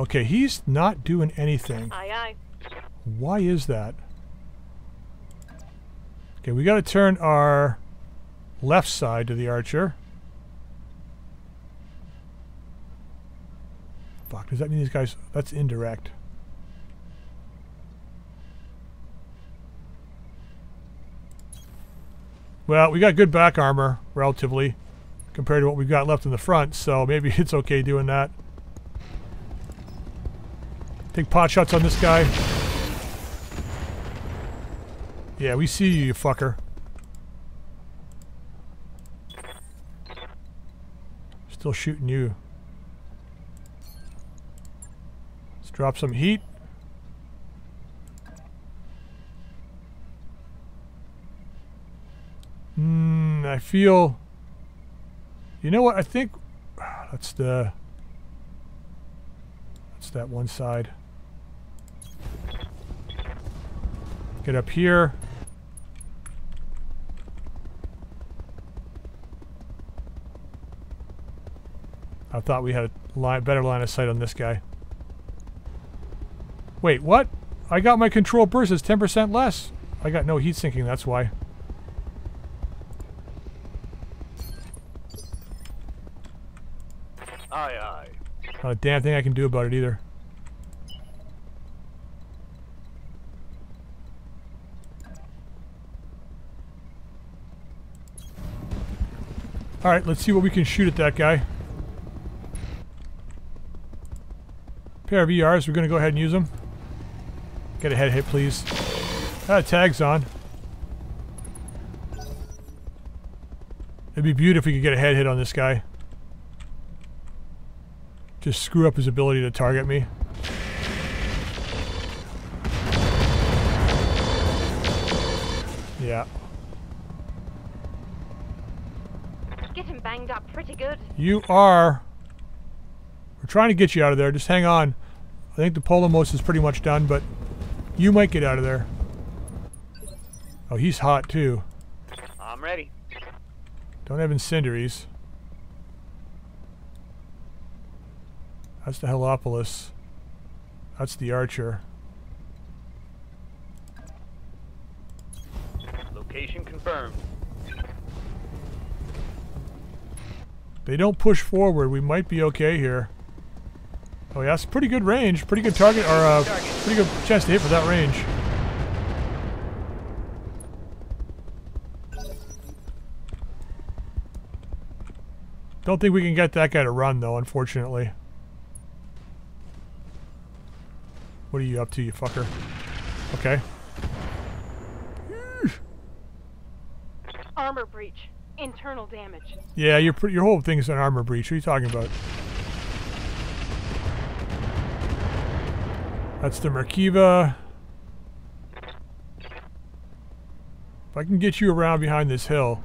Okay, he's not doing anything. Aye, aye. Why is that? Okay, we gotta turn our left side to the Archer. Fuck, does that mean these guys... That's indirect. Well, we got good back armor, relatively, compared to what we've got left in the front, so maybe it's okay doing that. Take pot shots on this guy. Yeah, we see you, you fucker. Still shooting you. Let's drop some heat. I feel... You know what, I think... That's the... That's that one side. Get up here. I thought we had a better line of sight on this guy. Wait, what? I got my control burst as 10% less. I got no heat sinking, that's why. Aye, aye. Not a damn thing I can do about it either. Alright, let's see what we can shoot at that guy. Pair of ERs, we're going to go ahead and use them. Get a head hit, please. Tag's on. It'd be beautiful if we could get a head hit on this guy. Just screw up his ability to target me. Yeah. Getting banged up pretty good. You are... We're trying to get you out of there. Just hang on. I think the Palomos is pretty much done, but you might get out of there. Oh, he's hot too. I'm ready. Don't have incendiaries. That's the Helepolis. That's the Archer. Location confirmed. They don't push forward. We might be okay here. Oh yeah, it's pretty good range, pretty good target, or pretty good chance to hit for that range. Don't think we can get that guy to run though, unfortunately. What are you up to, you fucker? Okay. Armor breach. Internal damage. Yeah, your whole thing is an armor breach. What are you talking about? That's the Merkava. If I can get you around behind this hill.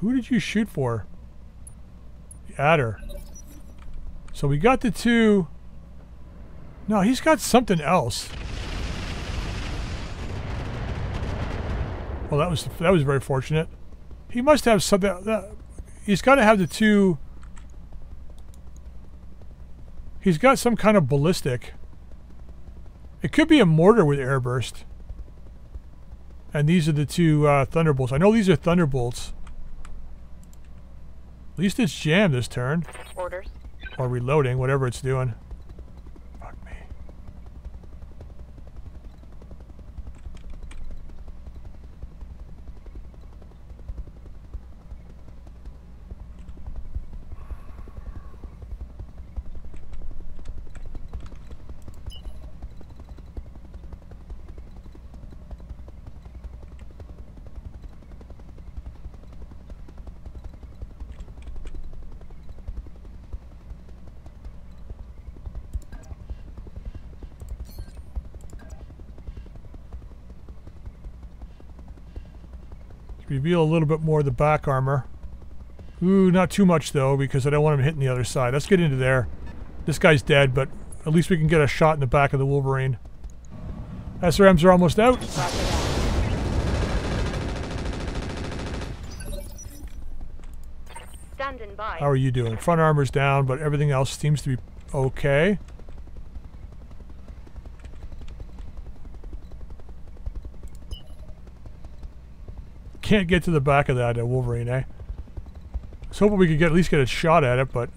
Who did you shoot for? The Adder. So we got the two. No, he's got something else. Well, that was very fortunate. He must have something. He's got to have the two. He's got some kind of ballistic. It could be a mortar with airburst. And these are the two thunderbolts. I know these are thunderbolts. At least it's jammed this turn. Orders. Or reloading, whatever it's doing. Fuck me. Reveal a little bit more of the back armor. Ooh, not too much though, because I don't want him hitting the other side. Let's get into there. This guy's dead, but at least we can get a shot in the back of the Wolverine. SRMs are almost out. Standing by. How are you doing? Front armor's down, but everything else seems to be okay. Can't get to the back of that Wolverine, eh? I was hoping we could at least get a shot at it, but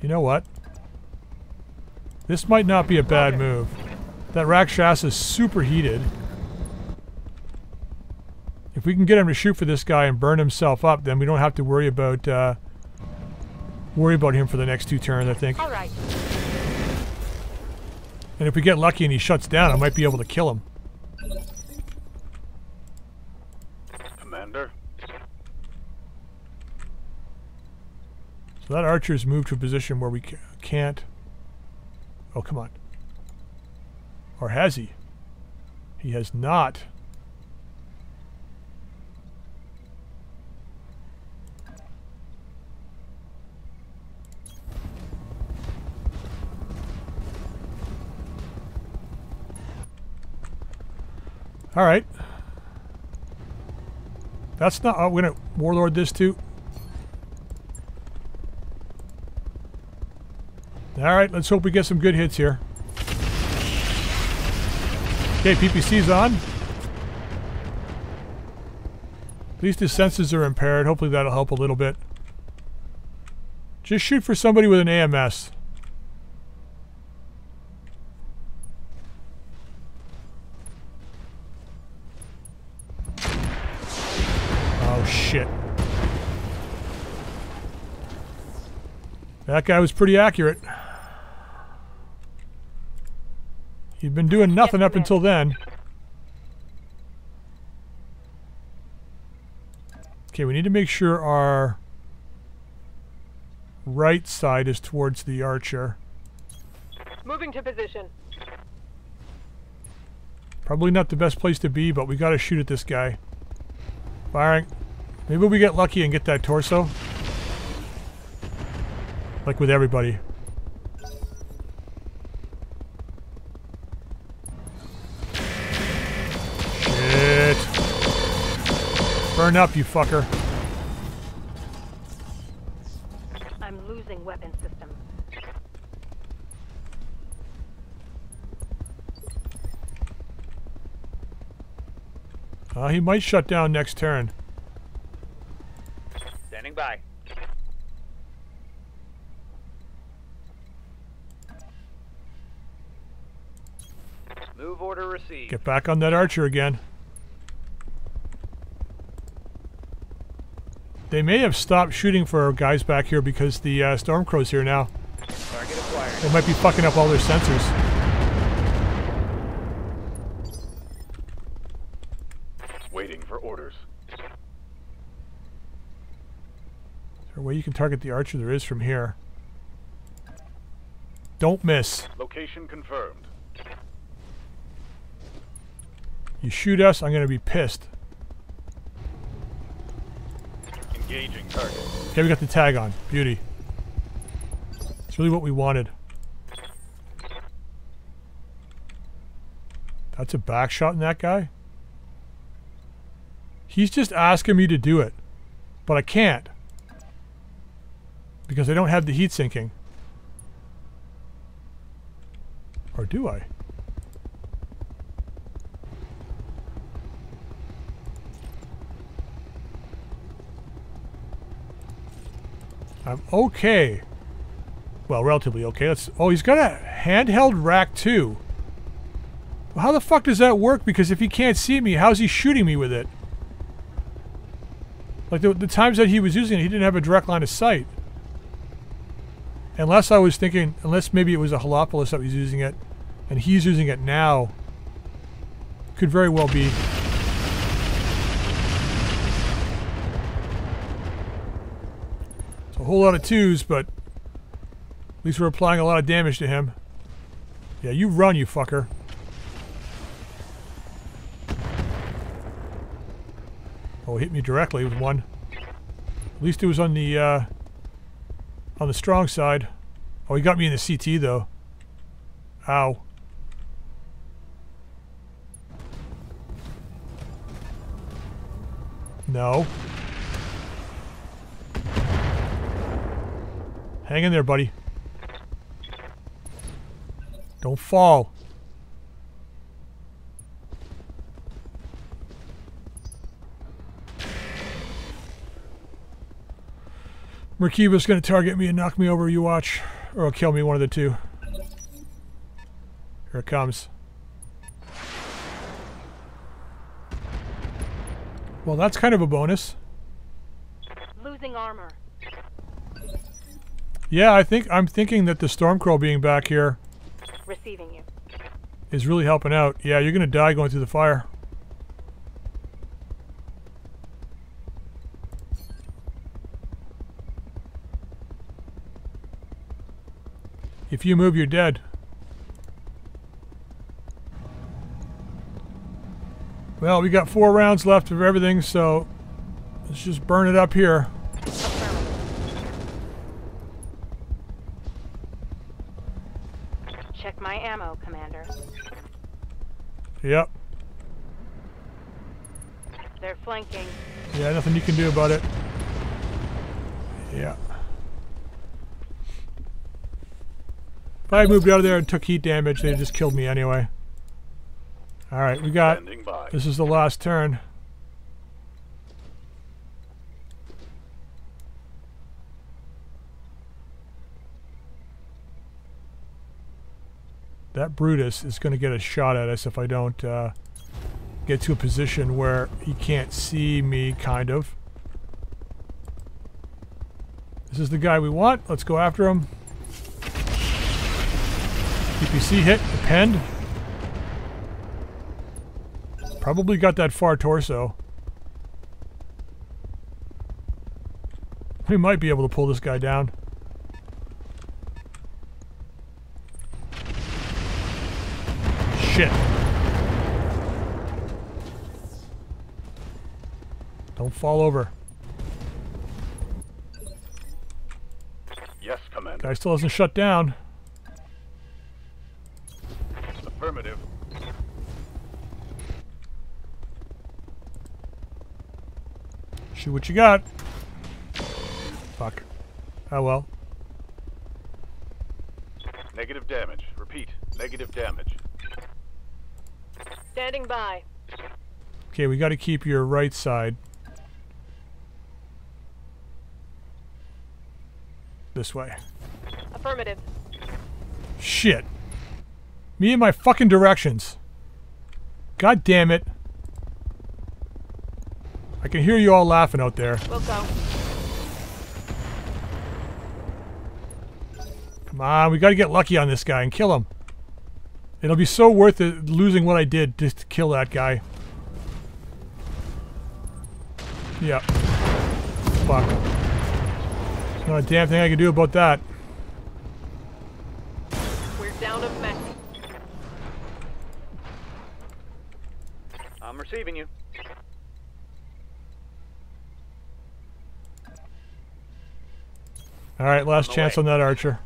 you know what? This might not be a bad move. That Rakshasa is super heated. If we can get him to shoot for this guy and burn himself up, then we don't have to worry about him for the next two turns, I think. All right. And if we get lucky and he shuts down, I might be able to kill him. Commander. So that Archer's moved to a position where we can't... Oh, come on. Or has he? He has not. All right. That's not. Oh, we're gonna warlord this too. All right. Let's hope we get some good hits here. Okay, PPC's on. At least his senses are impaired. Hopefully that'll help a little bit. Just shoot for somebody with an AMS. Shit. That guy was pretty accurate. He'd been doing nothing up until then. Okay, we need to make sure our right side is towards the Archer. Moving to position. Probably not the best place to be, but we gotta shoot at this guy. Firing. Maybe we get lucky and get that torso. Like with everybody. Shit. Burn up, you fucker. I'm losing weapon system. He might shut down next turn. Standing by. Move order received. Get back on that Archer again. They may have stopped shooting for our guys back here because the Stormcrow's here now. Target acquired. They might be fucking up all their sensors. Waiting for orders. Is there a way you can target the Archer? There is from here. Don't miss. Location confirmed. You shoot us, I'm gonna be pissed. Engaging target. Okay, we got the tag on. Beauty. It's really what we wanted. That's a back shot in that guy. He's just asking me to do it, but I can't because I don't have the heat sinking. Or do I? I'm okay. Well, relatively okay. Let's, oh, he's got a handheld rack too. Well, how the fuck does that work? Because if he can't see me, how's he shooting me with it? Like the times that he was using it, he didn't have a direct line of sight. Unless I was thinking, unless maybe it was a Helepolis that was using it, and he's using it now. Could very well be. A whole lot of twos, but at least we're applying a lot of damage to him. Yeah, you run, you fucker. Oh, hit me directly with one. At least it was on the strong side. Oh, he got me in the CT though. Ow. No. Hang in there, buddy. Don't fall. Merkiva's gonna target me and knock me over, you watch. Or he'll kill me, one of the two. Here it comes. Well, that's kind of a bonus. Losing armor. Yeah, I think I'm thinking that the Stormcrow being back here receiving you is really helping out. Yeah, you're gonna die going through the fire. If you move, you're dead. Well, we got 4 rounds left of everything, so let's just burn it up here. Ammo, Commander. Yep. They're flanking. Yeah, nothing you can do about it. Yeah. If I moved out of there and took heat damage, they'd just killed me anyway. Alright, we got... This is the last turn. That Brutus is going to get a shot at us if I don't get to a position where he can't see me, kind of. This is the guy we want. Let's go after him. PPC hit. Append. Probably got that far torso. We might be able to pull this guy down. Shit. Don't fall over. Yes, Commander. Guy still hasn't shut down. Affirmative. Shoot what you got. Fuck. Oh well. Negative damage. Repeat. Negative damage. Standing by. Okay, we got to keep your right side. This way. Affirmative. Shit. Me and my fucking directions. God damn it. I can hear you all laughing out there. We'll go. Come on, we gotta get lucky on this guy and kill him. It'll be so worth it losing what I did just to kill that guy. Yeah. Fuck. There's not a damn thing I can do about that. We're down a mech. I'm receiving you. Alright, last chance on that Archer.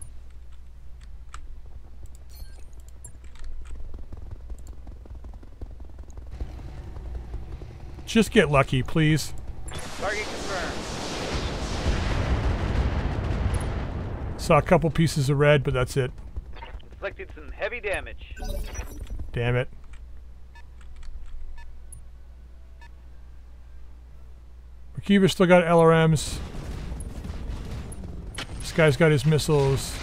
Just get lucky, please. Target confirmed. Saw a couple pieces of red, but that's it. Inflicted some heavy damage. Damn it. Merkava's still got LRMs. This guy's got his missiles.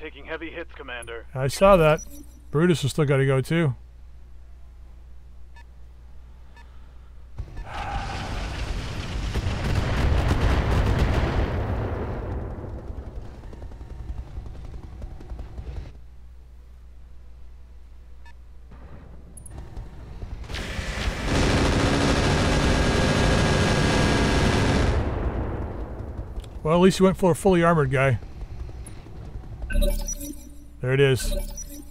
Taking heavy hits, Commander. I saw that. Brutus has still got to go too. Well, at least you went for a fully armored guy. There it is. Let's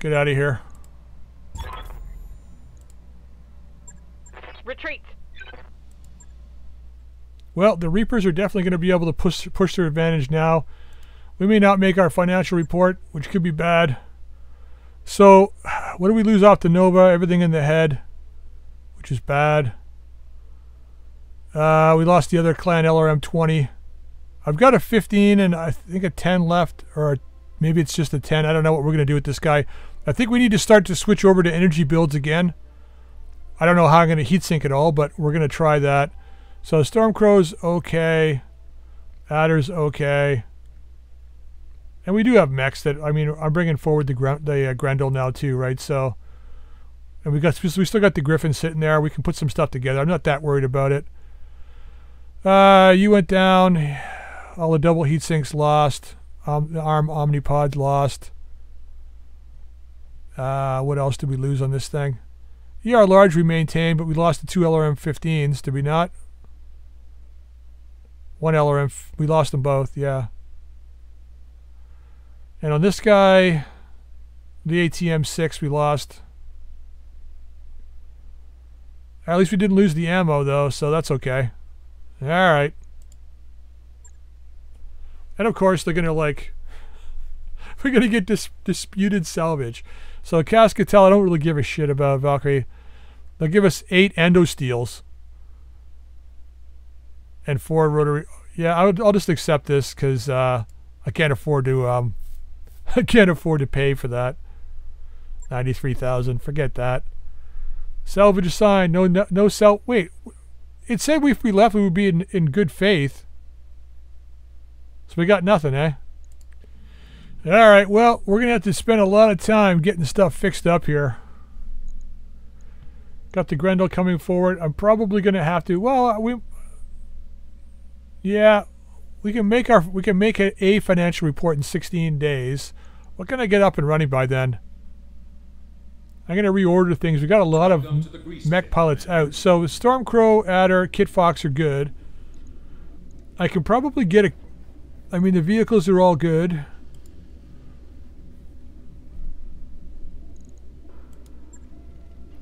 get out of here. Retreat. Well, the Reapers are definitely going to be able to push their advantage now. We may not make our financial report, which could be bad. So, what do we lose off the Nova? Everything in the head, which is bad. We lost the other clan LRM-20. I've got a 15 and I think a 10 left, or maybe it's just a 10. I don't know what we're going to do with this guy. I think we need to start to switch over to energy builds again. I don't know how I'm going to heat sink it all, but we're going to try that. So Stormcrow's okay. Adder's okay. And we do have mechs that, I mean, I'm bringing forward the Grendel now too, right? So, and we still got the Griffin sitting there. We can put some stuff together. I'm not that worried about it. You went down. All the double heat sinks lost. The arm omnipod lost. What else did we lose on this thing? ER large we maintained, but we lost the two LRM-15s, did we not? One LRM, we lost them both, yeah. And on this guy, the ATM-6 we lost. At least we didn't lose the ammo though, so that's okay. Alright. And of course they're gonna like we're gonna get disputed salvage. So Cascatel, I don't really give a shit about Valkyrie. They'll give us 8 endo steels and 4 rotary. Yeah, I'll just accept this because I can't afford to pay for that. 93,000. Forget that. Salvage assigned. No sell. Wait. It said if we left, we would be in good faith. So we got nothing, eh? Alright, well, we're going to have to spend a lot of time getting stuff fixed up here. Got the Grendel coming forward. I'm probably going to have to... Well, we... Yeah, we can make a financial report in 16 days. What can I get up and running by then? I'm going to reorder things. We got a lot of mech pilots out. So Stormcrow, Adder, Kit Fox are good. I can probably get a... I mean, the vehicles are all good.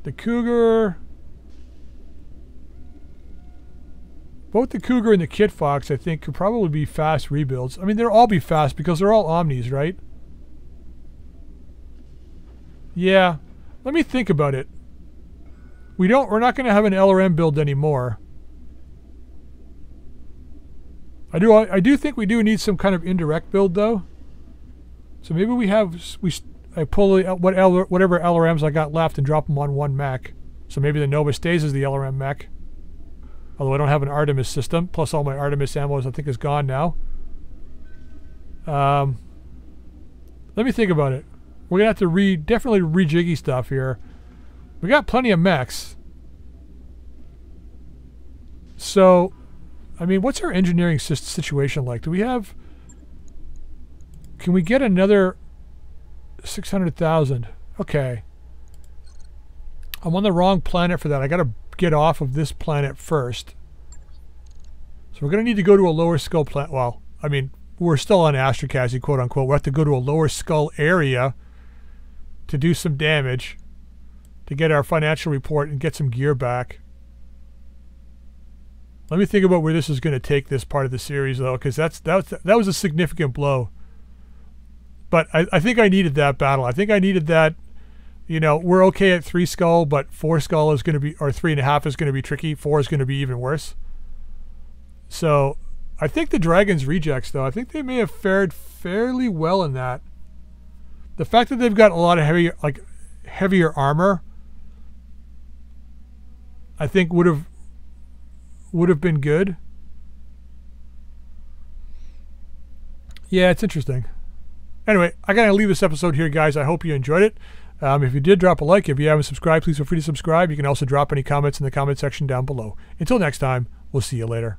The Cougar... Both the Cougar and the Kit Fox, I think, could probably be fast rebuilds. I mean, they'll all be fast because they're all Omnis, right? Yeah. Let me think about it. We're not going to have an LRM build anymore. I do think we do need some kind of indirect build though. So maybe we have, I pull whatever LRMs I got left and drop them on one mech. So maybe the Nova stays as the LRM mech. Although I don't have an Artemis system, plus all my Artemis ammo I think is gone now. Let me think about it. We're gonna have to definitely rejiggy stuff here. We got plenty of mechs. So, I mean, what's our engineering situation like? Do we have? Can we get another 600,000? Okay. I'm on the wrong planet for that. I gotta get off of this planet first. So we're gonna need to go to a lower skull planet. Well, I mean, we're still on Astrokaszy, quote unquote. We'll have to go to a lower skull area to do some damage, to get our financial report and get some gear back. Let me think about where this is going to take this part of the series, though, because that was a significant blow. But I think I needed that battle. I think I needed that. You know, we're okay at 3 skull, but 4 skull is going to be, or 3.5 is going to be tricky. 4 is going to be even worse. So I think the Dragons rejects, though, I think they may have fared fairly well in that. The fact that they've got a lot of heavier armor, I think would have been good. Yeah, it's interesting. Anyway, I gotta leave this episode here, guys. I hope you enjoyed it. If you did, drop a like. If you haven't subscribed, please feel free to subscribe. You can also drop any comments in the comment section down below. Until next time, we'll see you later.